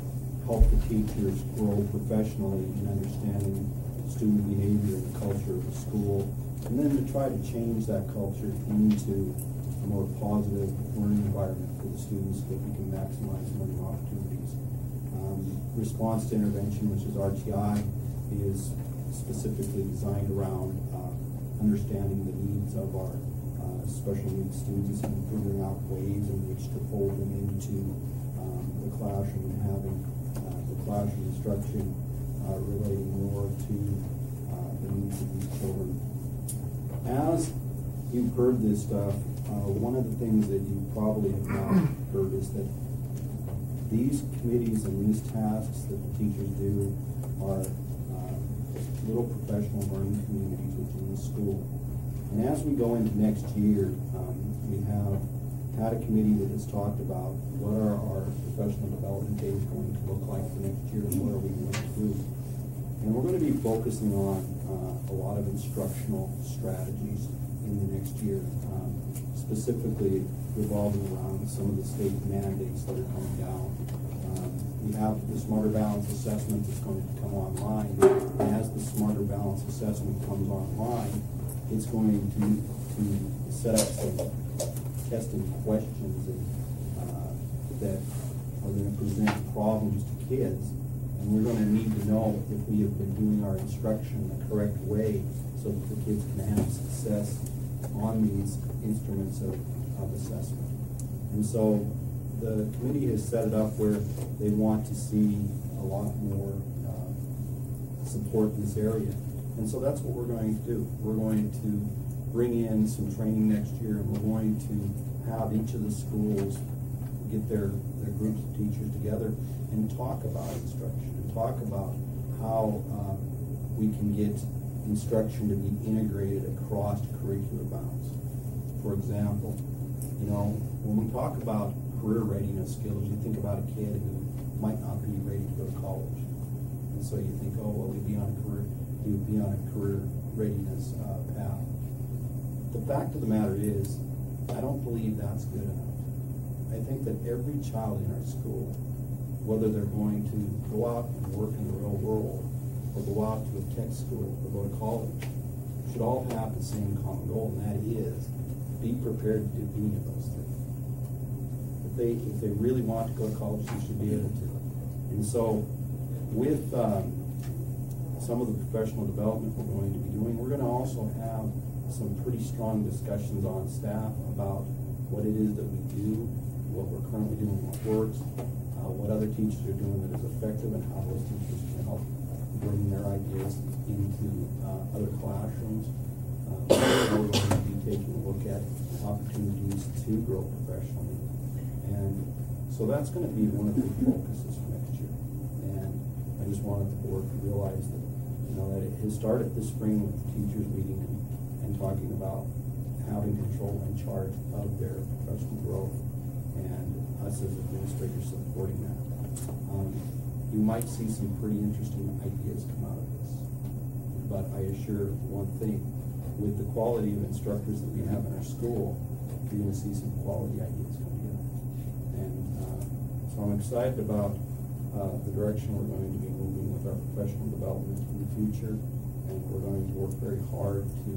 help the teachers grow professionally in understanding student behavior and culture of the school, and then to try to change that culture into a more positive learning environment for the students so that we can maximize learning opportunities. Response to intervention, which is RTI, is specifically designed around understanding the needs of our special needs students and figuring out ways in which to fold them into the classroom and having the classroom instruction relating more to the needs of these children. As you've heard this stuff, one of the things that you probably have not heard is that these committees and these tasks that the teachers do are little professional learning communities within the school. And as we go into next year, we have had a committee that has talked about what are our professional development days going to look like for next year and what are we going to do. And we're going to be focusing on a lot of instructional strategies in the next year, specifically revolving around some of the state mandates that are coming down. We have the Smarter Balanced Assessment that's going to come online, and as the Smarter Balanced Assessment comes online, it's going to set up some testing questions and, that are going to present problems to kids, and we're going to need to know if we have been doing our instruction the correct way so that the kids can have success on these instruments of assessment. And so the committee has set it up where they want to see a lot more support in this area. And so that's what we're going to do. We're going to bring in some training next year, and we're going to have each of the schools get their groups of teachers together and talk about instruction, and talk about how we can get instruction to be integrated across curricular bounds. For example, you know, when we talk about career readiness skills, you think about a kid who might not be ready to go to college, and so you think, oh, well, he'd be on a career readiness path. The fact of the matter is, I don't believe that's good enough. I think that every child in our school, whether they're going to go out and work in the real world, or go out to a tech school, or go to college, should all have the same common goal, and that is be prepared to do any of those things. If they really want to go to college, they should be able to. And so with some of the professional development we're going to be doing, we're going to also have some pretty strong discussions on staff about what it is that we do, what we're currently doing, what works, what other teachers are doing that is effective, and how those teachers can help bring their ideas into other classrooms. We're going to be taking a look at opportunities to grow professionally. And so that's going to be one of the focuses for next year. And I just wanted the board to realize that, you know, that it has started this spring with the teachers meeting and talking about having control and charge of their professional growth, and us as administrators supporting that. You might see some pretty interesting ideas come out of this. But I assure one thing, with the quality of instructors that we have in our school, you're going to see some quality ideas coming out. And so I'm excited about the direction we're going to be moving with our professional development in the future. And we're going to work very hard to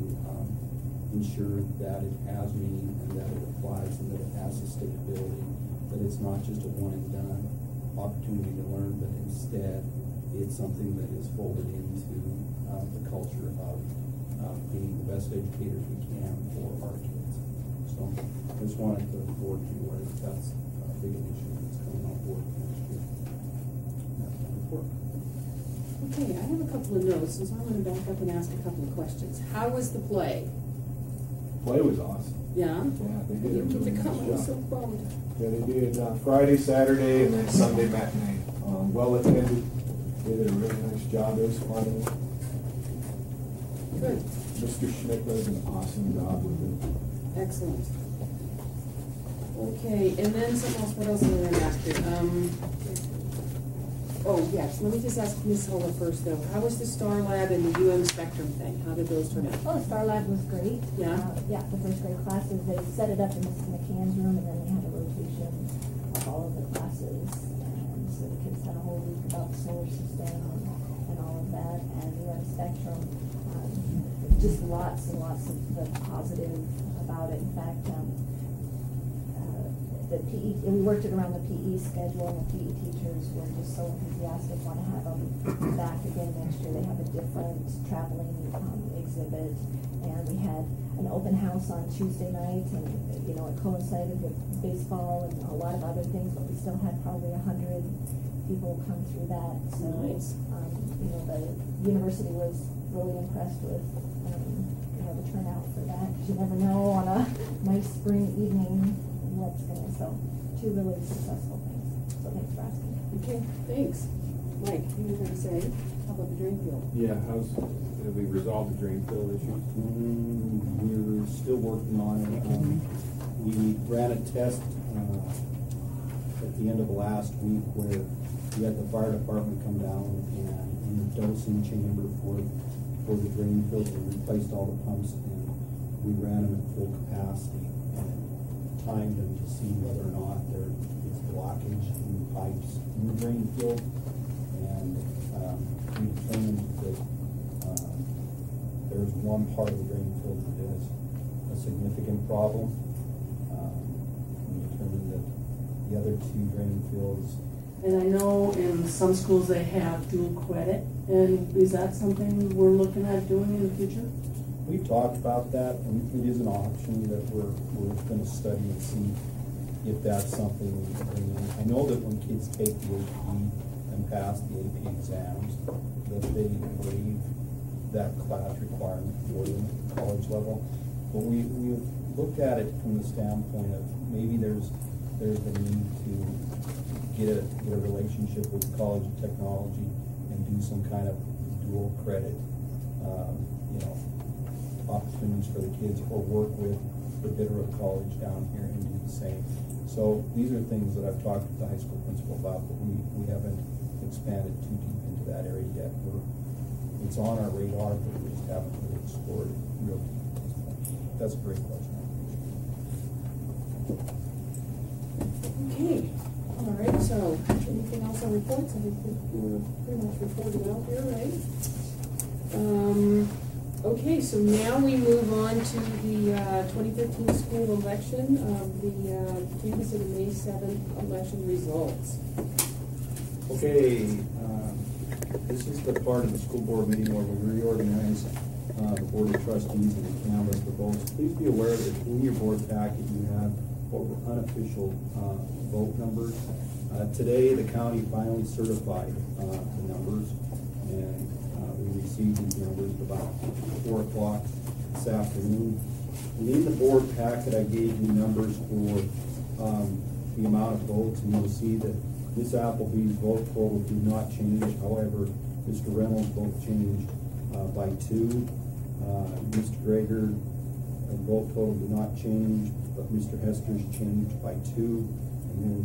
ensure that it has meaning, and that it applies, and that it has sustainability, that it's not just a one and done opportunity to learn, but instead it's something that is folded into the culture of being the best educators we can for our kids. So I just wanted the board to be aware that that's a big issue that's coming on board next year. That's my report. Okay, I have a couple of notes, and so I'm going to back up and ask a couple of questions. How was the play? Play was awesome. Yeah? Yeah, they did. You really nice job. Was so bummed. Yeah, they did Friday, Saturday, and then Sunday matinee. Well attended. They did a really nice job. It was fun. Good. Mr. Schnickler does an awesome job with it. Excellent. Okay, and then something else. What else am I going to ask you? Oh, yes. Let me just ask Ms. Huller first, though. How was the STAR Lab and the Spectrum thing? How did those turn out? Oh, the STAR Lab was great. Yeah? Yeah, the first grade classes. They set it up in Mrs. McCann's room, and then they had a rotation of all of the classes. And so the kids had a whole week about the solar system and all of that. And the Spectrum, just lots and lots of the positive about it. In fact, the PE, we worked it around the PE schedule, and the PE teachers were just so enthusiastic, want to have them back again next year. They have a different traveling exhibit, and we had an open house on Tuesday night, and you know, it coincided with baseball and a lot of other things, but we still had probably 100 people come through that. So nice. You know, the university was really impressed with you know, the turnout for that, because you never know on a nice spring evening. So two really successful things. So thanks for asking. Okay, thanks. Mike, you were going to say, how about the drain field? Yeah, how's have we resolved the drain field issue? We're still working on it. We ran a test at the end of last week where we had the fire department come down and in the dosing chamber for the drain field, we replaced all the pumps and we ran them at full capacity. Timed them to see whether or not there is blockage in the pipes in the drain field, and we determined that there's one part of the drain field that is a significant problem. We determined that the other two drain fields. And I know in some schools they have dual credit, and is that something we're looking at doing in the future? We've talked about that, and it is an option that we're going to study and see if that's something. And I know that when kids take the AP and pass the AP exams, that they waive that class requirement for them at the college level. But we've looked at it from the standpoint of maybe there's the need to get a relationship with the College of Technology and do some kind of dual credit, you know, opportunities for the kids, or work with the Bitterroot College down here and do the same. So these are things that I've talked with the high school principal about, but we haven't expanded too deep into that area yet. It's on our radar, but we just haven't really explored it real deep at this point. That's a great question. Okay. All right, so anything else on reports? I think we're pretty much reported out here, right? Okay, so now we move on to the 2015 school election, the Kansas City May 7th election results. Okay, this is the part of the school board meeting where we reorganize the board of trustees and the canvas for votes. Please be aware that in your board packet you have what were unofficial vote numbers. Today the county finally certified the numbers, and we received these numbers about 4 o'clock this afternoon. And in the board packet, I gave you numbers for the amount of votes, and you'll see that Ms. Appleby's vote total did not change. However, Mr. Reynolds' vote changed by 2. Mr. Greger, vote total did not change, but Mr. Hester's changed by 2. And then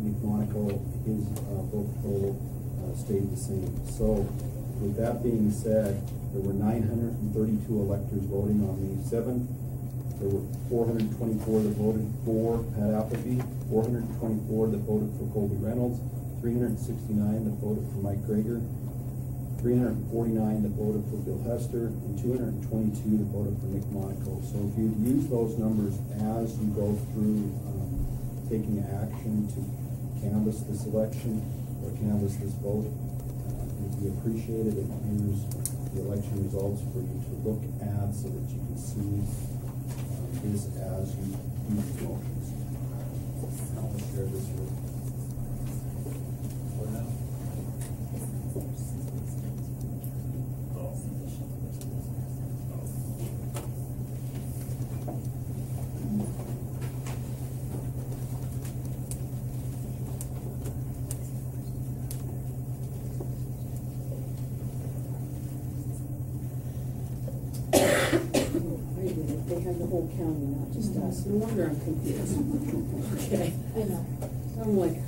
Nick Monaco, his vote total stayed the same. So, with that being said, there were 932 electors voting on May 7th. There were 424 that voted for Pat Appleby, 424 that voted for Colby Reynolds, 369 that voted for Mike Greger, 349 that voted for Bill Hester, and 222 that voted for Nick Monaco. So if you use those numbers as you go through taking action to canvass this election or canvass this vote, we appreciate it, and here's the election results for you to look at so that you can see is as you move to options. I'll share this with you. For now. County, not just us. No wonder I'm confused. Okay. I know. I'm like,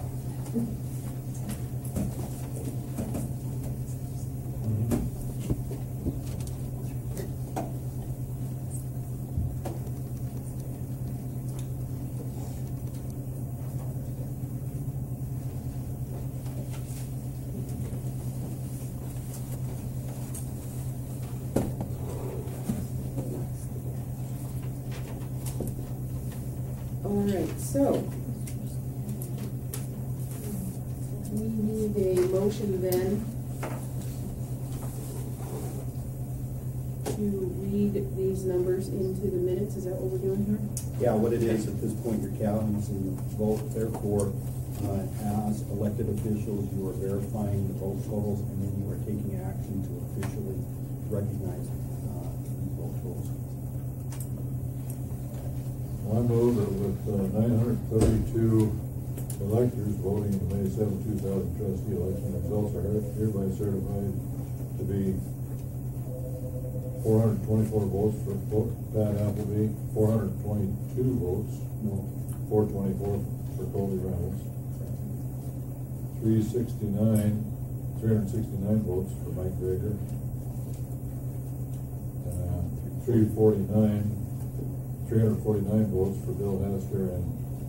so, we need a motion then to read these numbers into the minutes. Is that what we're doing here? Yeah, what it is at this point, your count is in the vote. Therefore, as elected officials, you are verifying the vote totals, and then you are taking action to officially recognize these vote totals. I move that with 932 electors voting in the May 7, 2000 trustee election, the results are hereby certified to be 424 votes for Pat Appleby, 422 votes, no, 424 for Colby Reynolds, 369 votes for Mike Greger, 349 votes for Bill Hester and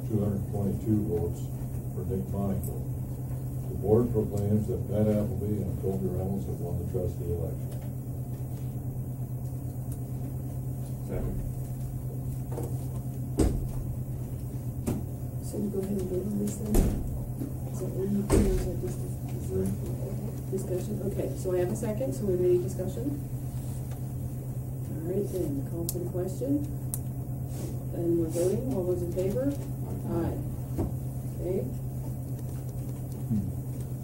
222 votes for Nick Monaco. The board proclaims that Pat Appleby and Colby Reynolds have won the trustee election. Second. So we go ahead and vote on this then? Is there any discussion? Okay, so I have a second. So we have any discussion? All right, then call for the question. And we're voting. All those in favor? Aye. Okay.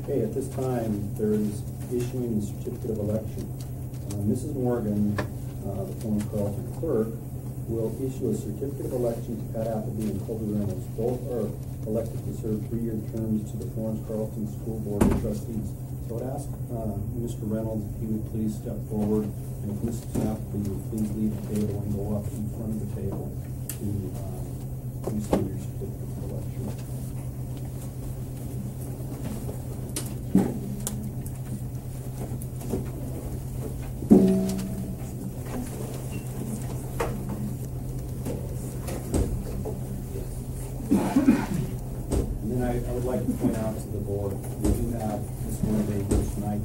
Okay, at this time, there is issuing the certificate of election. Mrs. Morgan, the former Carlton clerk, will issue a certificate of election to Pat Appleby and Colby Reynolds. Both are elected to serve 3-year terms to the Florence Carlton School Board of Trustees. So I'd ask Mr. Reynolds if he would please step forward, and if Mrs. Appleby would please leave the table and go up in front of the table. And then I would like to point out to the board, we do have this Monday tonight,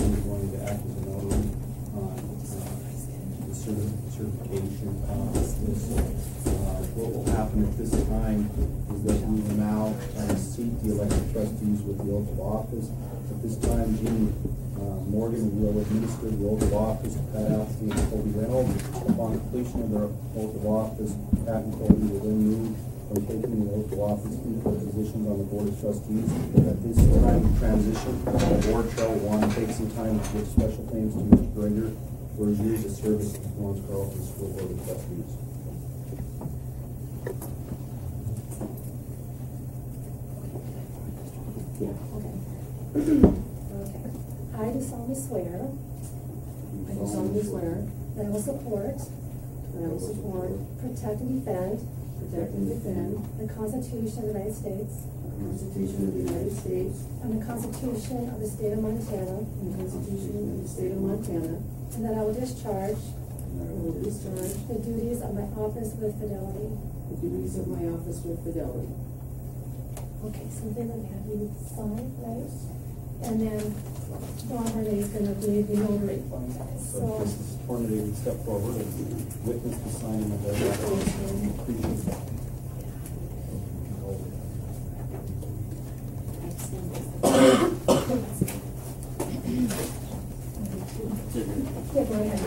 we're going to act as a notary on the certification of this. What will happen at this time is that we will now seat the elected trustees with the oath of office. At this time, Jeannie Morgan will administer the oath of office to Pat Appleby and Colby Reynolds. Upon completion of their oath of office, Pat and Colby will then move from taking the oath of office into their positions on the Board of Trustees. But at this time of transition, the Board shall want to take some time to give special thanks to Mr. Greger for his years of service to the Florence Carlton School Board of Trustees. Yeah, okay. Okay. I do solemnly swear. I do solemnly swear that I will support, protect and defend, the Constitution of the United States. The Constitution of the United States. And the Constitution of the State of Montana. And the Constitution of the State of Montana. And that I will discharge. The duties of my office with fidelity. The duties of my office with fidelity. Okay, so they're going to have you sign, right? And then Don Renee is going to be the notary. So this is Don Renee, step forward and witness the signing of that. Yeah, go ahead.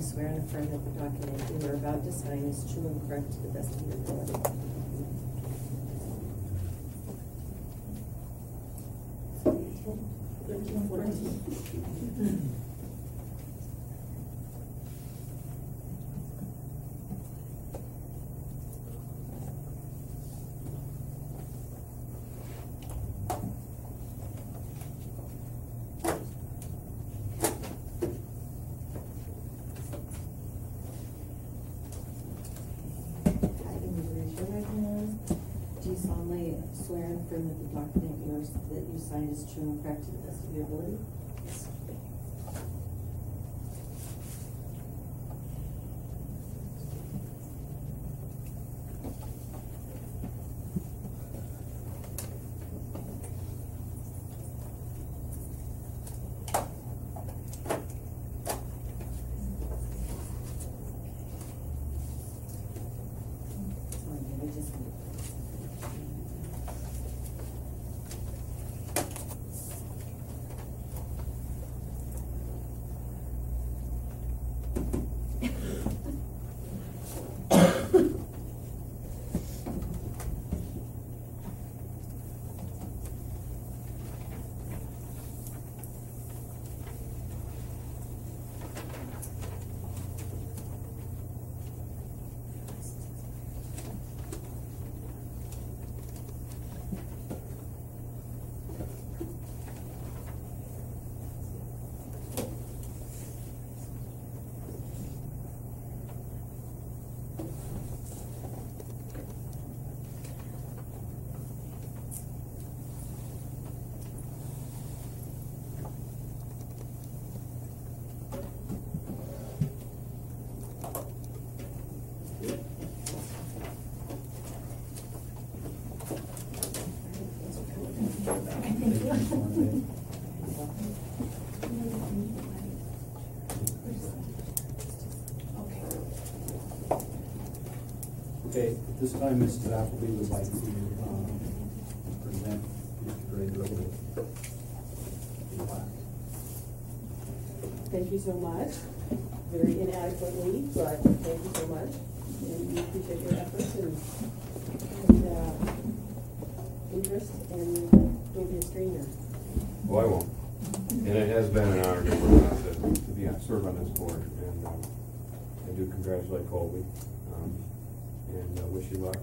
Swear and affirm that the document you are about to sign is true and correct to the best of your ability. Is true and correct to the best of your ability. Yes. Okay, at this time, Mr. Appleby would like to present Mr. Greger with. Thank you so much. Very inadequately, but thank you so much. And we appreciate your efforts and interest in being a stranger. Well, I won't. And it has been an honor to serve on this board. And I do congratulate Colby. And wish you luck.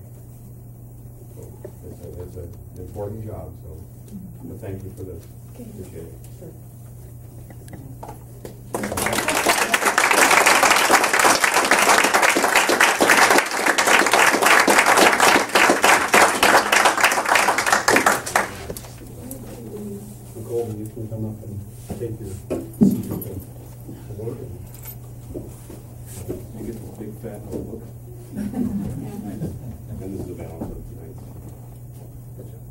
So it's an important job, so but thank you for this. Okay. Appreciate it. Sure. Nicole, you can come up and take your seat and work. You get this big fat notebook. And this is the balance of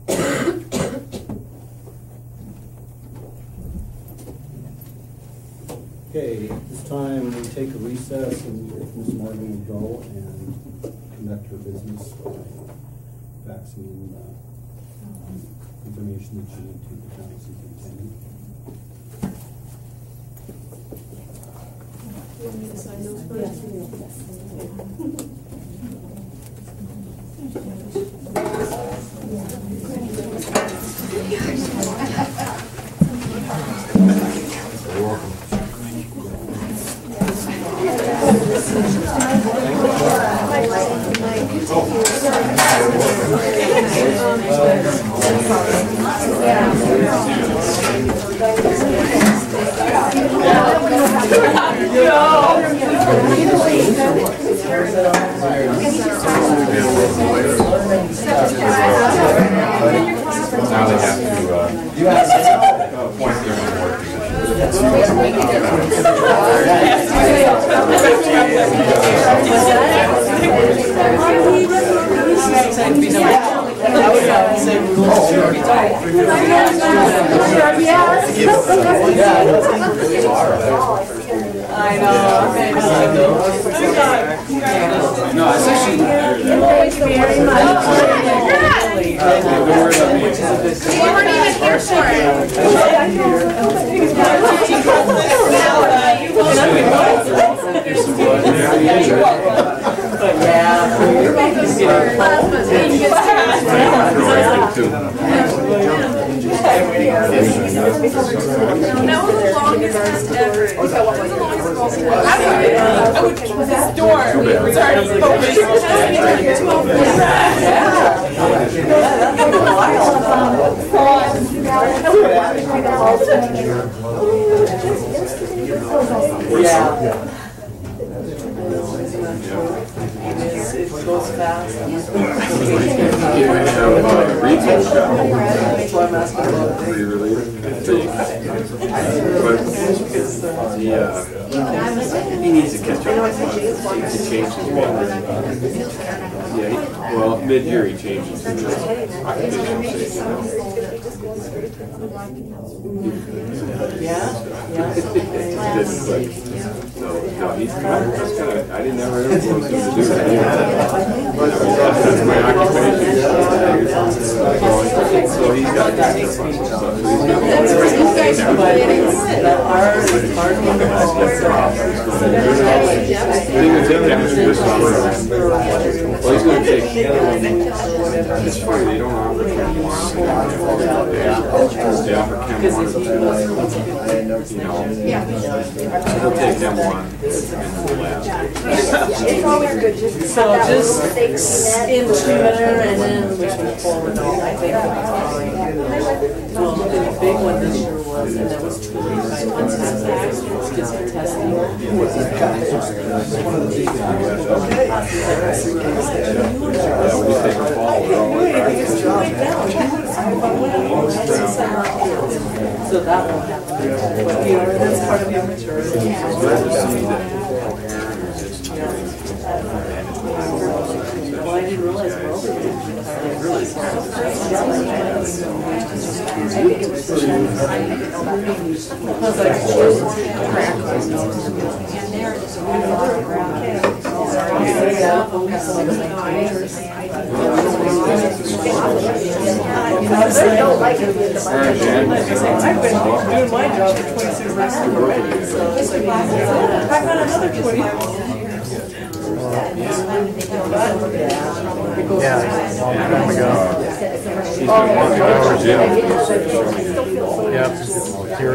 tonight's. Okay, at this time we take a recess and Ms. Morgan will go and conduct her business by vaccinating information that she needs to the county superintendent. Do you want me to sign those first? Yes. You're welcome. Now they have to appoint their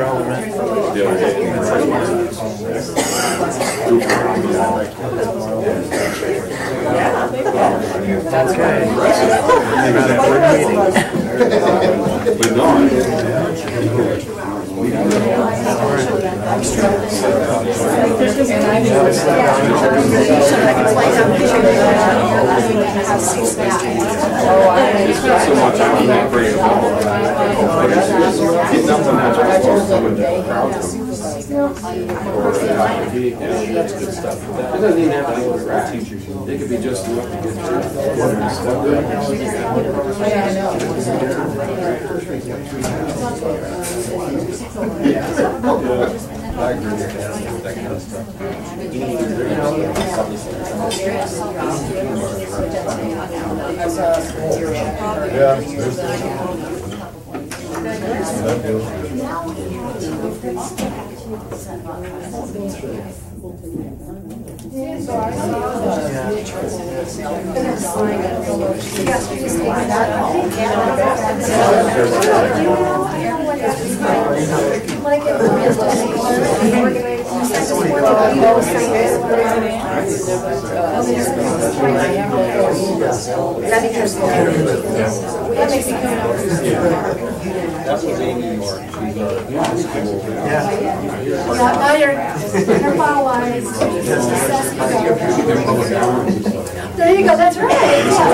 own board I agree with that kind of stuff. Like it was there you go, that's right. Yeah,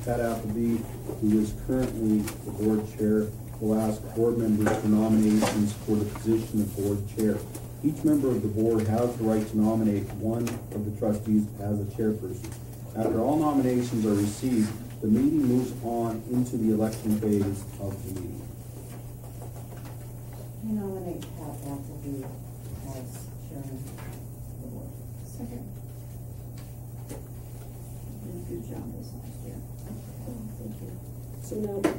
Pat Appleby, who is currently the board chair, will ask board members for nominations for the position of board chair. Each member of the board has the right to nominate one of the trustees as a chairperson. After all nominations are received, the meeting moves on into the election phase of the meeting. I nominate Pat Appleby as chairman of the board. Second. Good job this last year. Thank you. So now,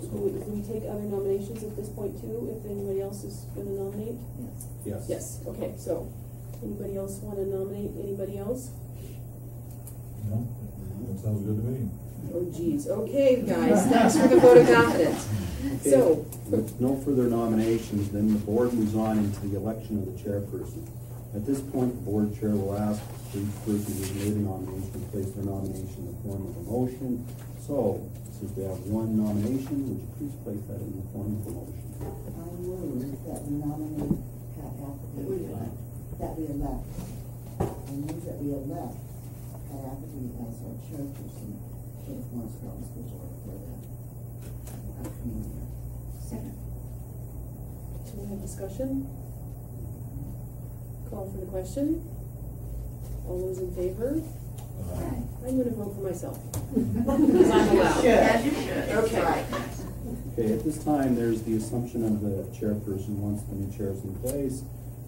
do we take other nominations at this point too, if anybody else is going to nominate? Yes. Yes. Yes. Okay, so anybody else want to nominate anybody else? No, that sounds good to me. Oh geez, okay guys, thanks for the vote of confidence. Okay. So, with no further nominations, then the board moves on into the election of the chairperson. At this point, the board chair will ask for each person who's made a nomination to place their nomination in the form of a motion. So, since we have one nomination, would you please place that in the form of a motion? I move that we nominate Pat Appleby. That we elect. I move that we elect Pat Appleby as our chairperson for the Florence Carlton School Board for the upcoming year. Second. Do we have discussion? Call for the question. All those in favor? Aye. I'm going to vote for myself. Because I'm allowed. As you should. Okay. Right. Okay, at this time, there's the assumption of the chairperson once the new chair is in place.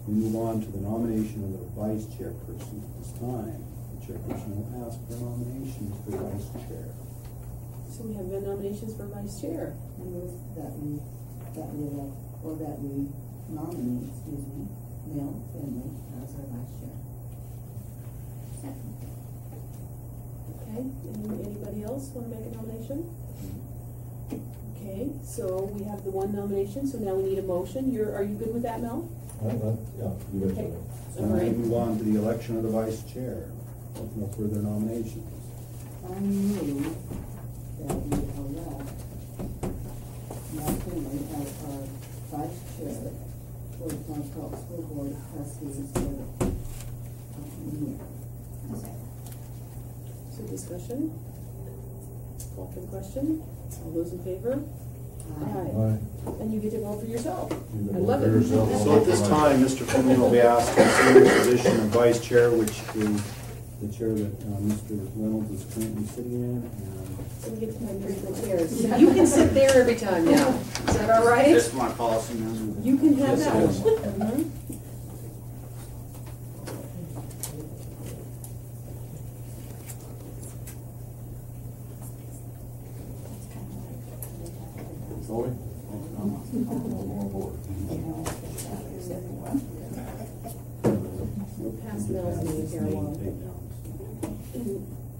We move on to the nomination of the vice chairperson. At this time, the chairperson will ask for nominations for vice chair. So we have been nominations for vice chair. I move that we nominate, excuse me, Mel Finlay as our vice chair. Second. Okay, anybody else want to make a nomination? Okay, so we have the one nomination, so now we need a motion. Are you good with that, Mel? Yeah, you guys are right. So now we move on to the election of the vice chair. No further nominations. I move that we elect Mel Finlay as our vice chair for the Montana School Board of Trustees for the year. Okay. So discussion. Call for the question. All those in favor? Aye. Aye. Aye. And you get to vote for yourself. I love it. So at this time, Mr. Finlay will be asked to assume the position of vice chair, which is the chair that Mr. Reynolds is currently sitting in. So we get to my neutral chairs. So you can sit there every time now. Is that all right? This is my policy now. You can have that one. Mm-hmm.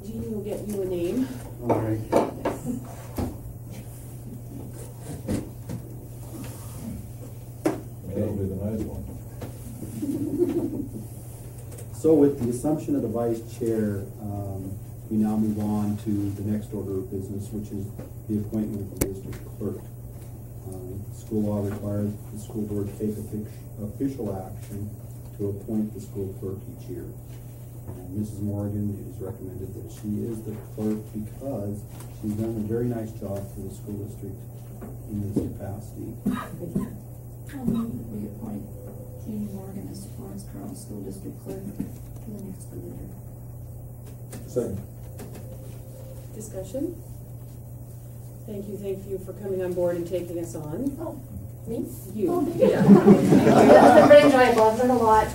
Jeannie will get you a name. All right. That'll be the nice one. So with the assumption of the vice chair, we now move on to the next order of business, which is the appointment of the district clerk. School law requires the school board to take official action to appoint the school clerk each year. And Mrs. Morgan, it is recommended that she is the clerk because she's done a very nice job for the school district in this capacity. I'll move that we appoint Jeannie Morgan as Florence Carlton School District Clerk for the next school year. Second. Discussion? Thank you for coming on board and taking us on. Oh. Me? You. Oh, yeah. That's a range I love it a lot.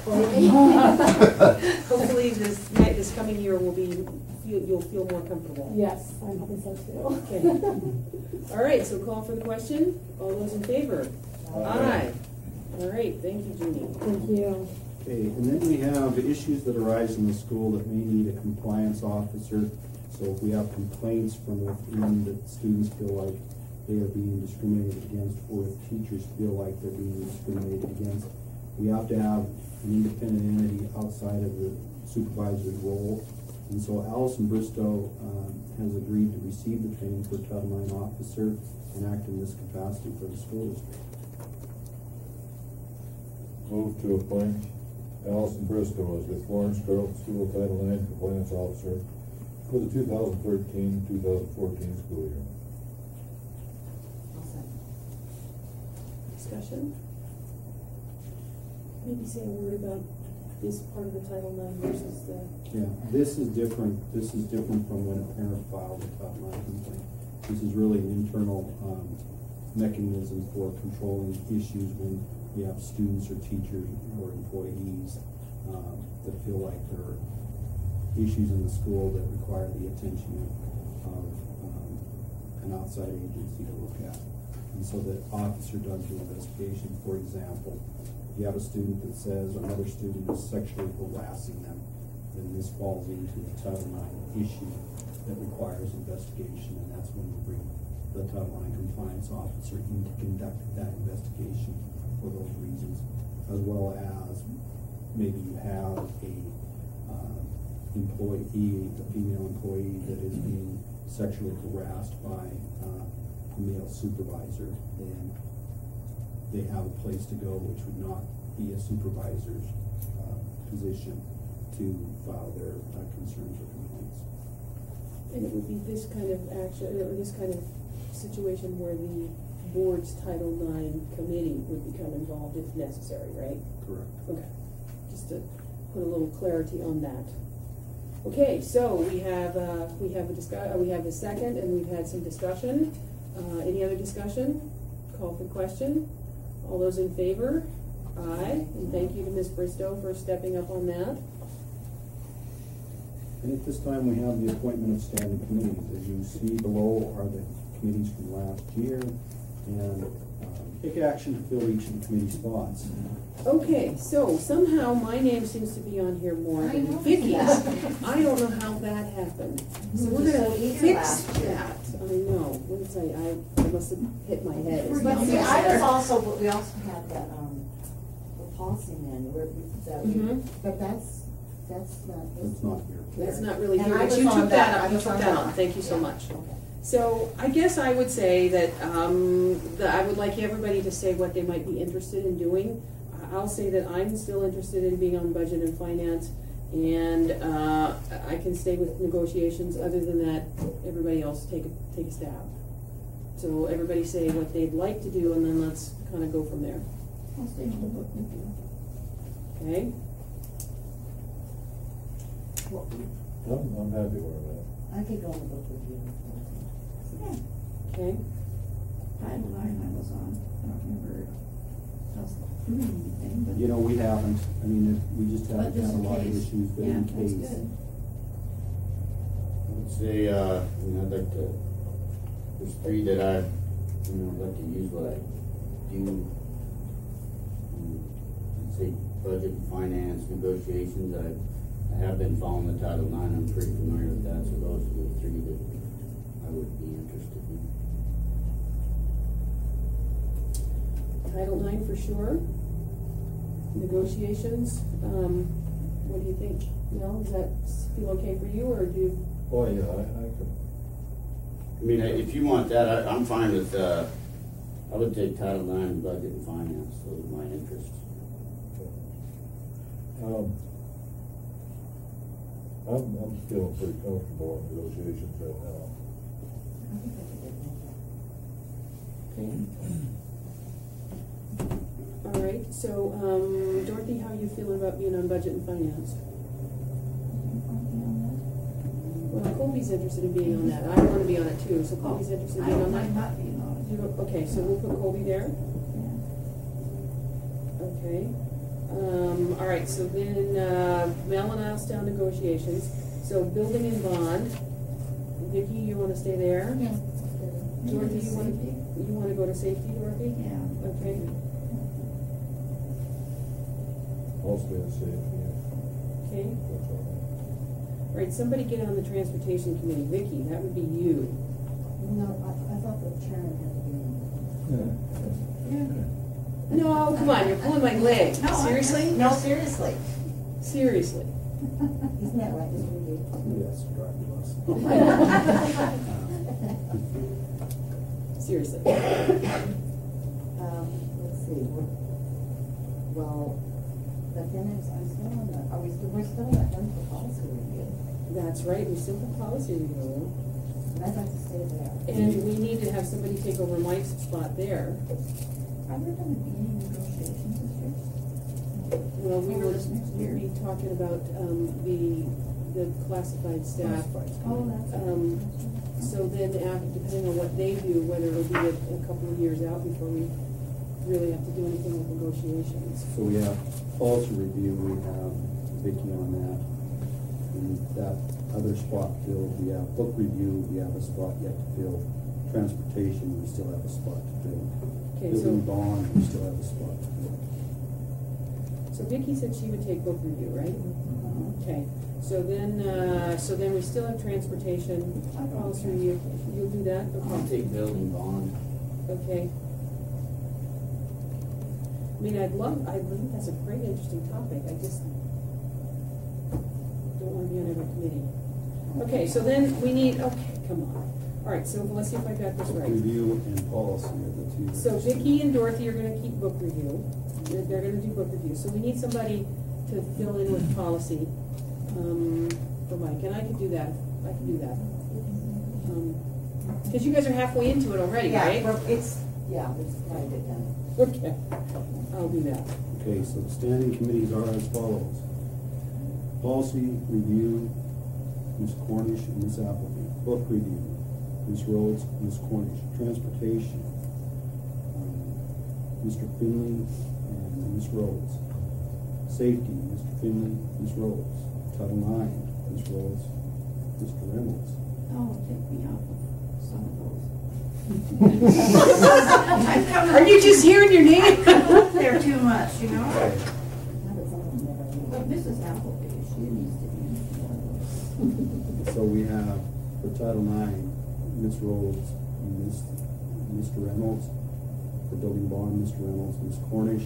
Hopefully this coming year will be, you'll feel more comfortable. Yes, I'm hoping so too. Okay. All right, so call for the question. All those in favor? Aye. Aye. All right, thank you, Jeannie. Thank you. Okay, and then we have issues that arise in the school that may need a compliance officer. So if we have complaints from within that students feel like they are being discriminated against, or if teachers feel like they're being discriminated against, we have to have an independent entity outside of the supervisor's role. And so Allison Bristow has agreed to receive the training for Title IX officer and act in this capacity for the school district. Move to appoint Allison Bristow as the Florence Carlton School Title IX Compliance Officer for the 2013-2014 school year. Discussion. Maybe say a word about this part of the Title IX versus the. Yeah, this is different. This is different from when a parent filed a Title IX complaint. This is really an internal mechanism for controlling issues when we have students or teachers or employees that feel like there are issues in the school that require the attention of an outside agency to look at. And so the officer does the investigation. For example, if you have a student that says another student is sexually harassing them, then this falls into the Title IX issue that requires investigation, and that's when we bring the Title IX compliance officer in to conduct that investigation for those reasons, as well as maybe you have a employee, a female employee that is being sexually harassed by a male supervisor, and they have a place to go, which would not be a supervisor's position, to file their concerns or complaints. And it would be this kind of action, or this kind of situation, where the board's Title IX committee would become involved if necessary, right? Correct. Okay, just to put a little clarity on that. Okay, so we have a second, and we've had some discussion. Any other discussion? Call for question. All those in favor? Aye. And thank you to Ms. Bristow for stepping up on that. And at this time, we have the appointment of standing committees. As you see below are the committees from last year, and take action to fill each of the committee spots. Okay, so somehow my name seems to be on here more than Vicky's. I don't know how that happened. So we're going to fix that. I know. What did I must have hit my head. But see, I was also, but we also had the policy man, where that but that's not here. That's not really here. But you took that up. You took that on. Thank you so much. Okay. So I guess I would say that I would like everybody to say what they might be interested in doing. I'll say that I'm still interested in being on budget and finance, and I can stay with negotiations. Other than that, everybody else take a stab. So everybody say what they'd like to do, and then let's kind of go from there. I'll stay on the book with you. Okay. Well, I'm happy with that. I could go on the book with you. Yeah. Okay. Title IX I was on. I don't remember us doing anything. But you know, we haven't. I mean, we just haven't had a lot of issues, but in case. I would say, you know, I'd like to, there's three that I, you know, I'd like to use what I do. I'd say budget and finance, negotiations. I have been following the Title IX. I'm pretty familiar with that, so those are the three that I would be interested in. Title IX for sure. Negotiations. What do you think? You know, does that feel okay for you, or do you? Oh yeah, I could. I mean, if you want that, I'm fine with. I would take Title IX, budget, and finance. Those are my interests. I'm feeling pretty comfortable in negotiations right now. Okay. All right. So, Dorothy, how are you feeling about being on budget and finance? Well, Colby's interested in being on that. I want to be on it too. So Colby's interested in being on that. I don't mind not being on it. Okay. So we'll put Colby there. Okay. All right. So then Mel and I'll stay on negotiations. So building and bond. Vicki, you want to stay there? Yeah. Dorothy, you want to go to safety, Dorothy? Yeah. Okay. I'll stay on safety. Okay. All right. Somebody get on the transportation committee. Vicki, that would be you. No, I thought the chairman had to be on. Yeah. No, come on. You're pulling my leg. No, seriously? No, seriously. Seriously. Isn't that right? Yes, right. Seriously. Let's see. Well, but then I'm still on the. We're still on the policy review. That's right. We're still on policy review. And I'd like to stay there. And we need to have somebody take over Mike's spot there. Are there going to be any negotiations this year? Well, we were next year talking about the classified staff. Oh, that's right. So then, depending on what they do, whether it'll be a couple of years out before we really have to do anything with negotiations. So we have policy review. We have Vicki on that, and that other spot filled. We have book review. We have a spot yet to fill. Transportation. We still have a spot to fill. Okay, building bond. We still have a spot to fill. So Vicki said she would take book review, right? Mm-hmm. Okay. So then we still have transportation. Policy review. You'll do that. Okay. I'll take building bond. Okay. I mean, I think that's a great, interesting topic. I just don't want to be on every committee. Okay, so then we need, okay, come on. All right, so let's see if I got this right. Review and policy are the two. So Vickie and Dorothy are going to keep book review. They're going to do book review. So we need somebody to fill in with policy for Mike, and I can do that. I can do that. Because you guys are halfway into it already, yeah, right? It's quite a bit done. Okay, I'll do that. Okay, so the standing committees are as follows. Policy review, Ms. Cornish and Ms. Appleby. Book review, Ms. Rhodes, Ms. Cornish. Transportation, Mr. Finlay and Ms. Rhodes. Safety, Mr. Finlay, Ms. Rhodes. Title IX, Ms. Rhodes, Mr. Reynolds. Oh, take me out of some of those. Are you just hearing your name? They're too much, you know. But Mrs. Appleby, she needs to be in the. So we have for Title IX, Ms. Rhodes and Mr. Reynolds. For Building Bond, Mr. Reynolds, Ms. Cornish.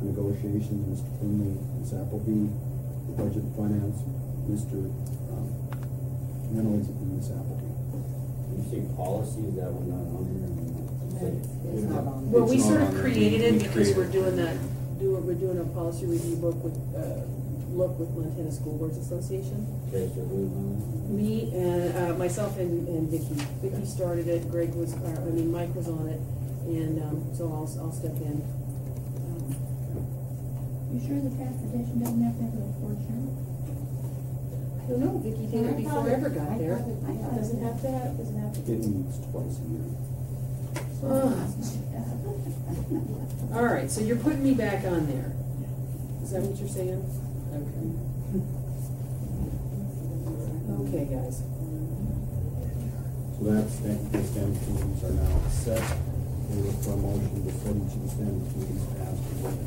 For Negotiations, Mr. Finlay, Ms. Appleby. For Budget and Finance, Mr. Reynolds and Ms. Appleby. You say policy, is that one not on here? Well, we sort of created it because we're doing that. We're doing a policy review book with look with Montana School Boards Association. Okay, so me and myself and Vickie. Vickie started it. Greg was, Mike was on it, and so I'll step in. You sure the transportation doesn't have to have a board chairman? I don't know, Vickie did it before I ever got there. It doesn't have to have, It meets twice a year. All right, so you're putting me back on there. Is that what you're saying? Okay. Okay, guys. So the standing committees are now set. We look for a motion to set each of the standing committees passed together.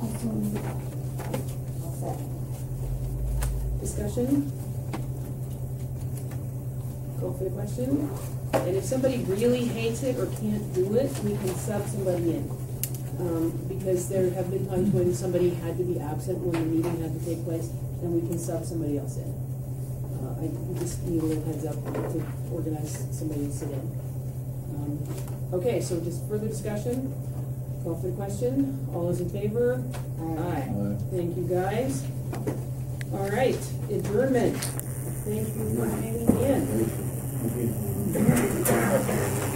I'll set. Discussion? Go for the question. And if somebody really hates it or can't do it, we can sub somebody in. Because there have been times when somebody had to be absent when the meeting had to take place, and we can sub somebody else in. I just need a little heads up to organize somebody to sit in. Okay, so just further discussion. Call for the question. All those in favor? Aye. Aye. Thank you, guys. All right, adjournment. Thank you for hanging in.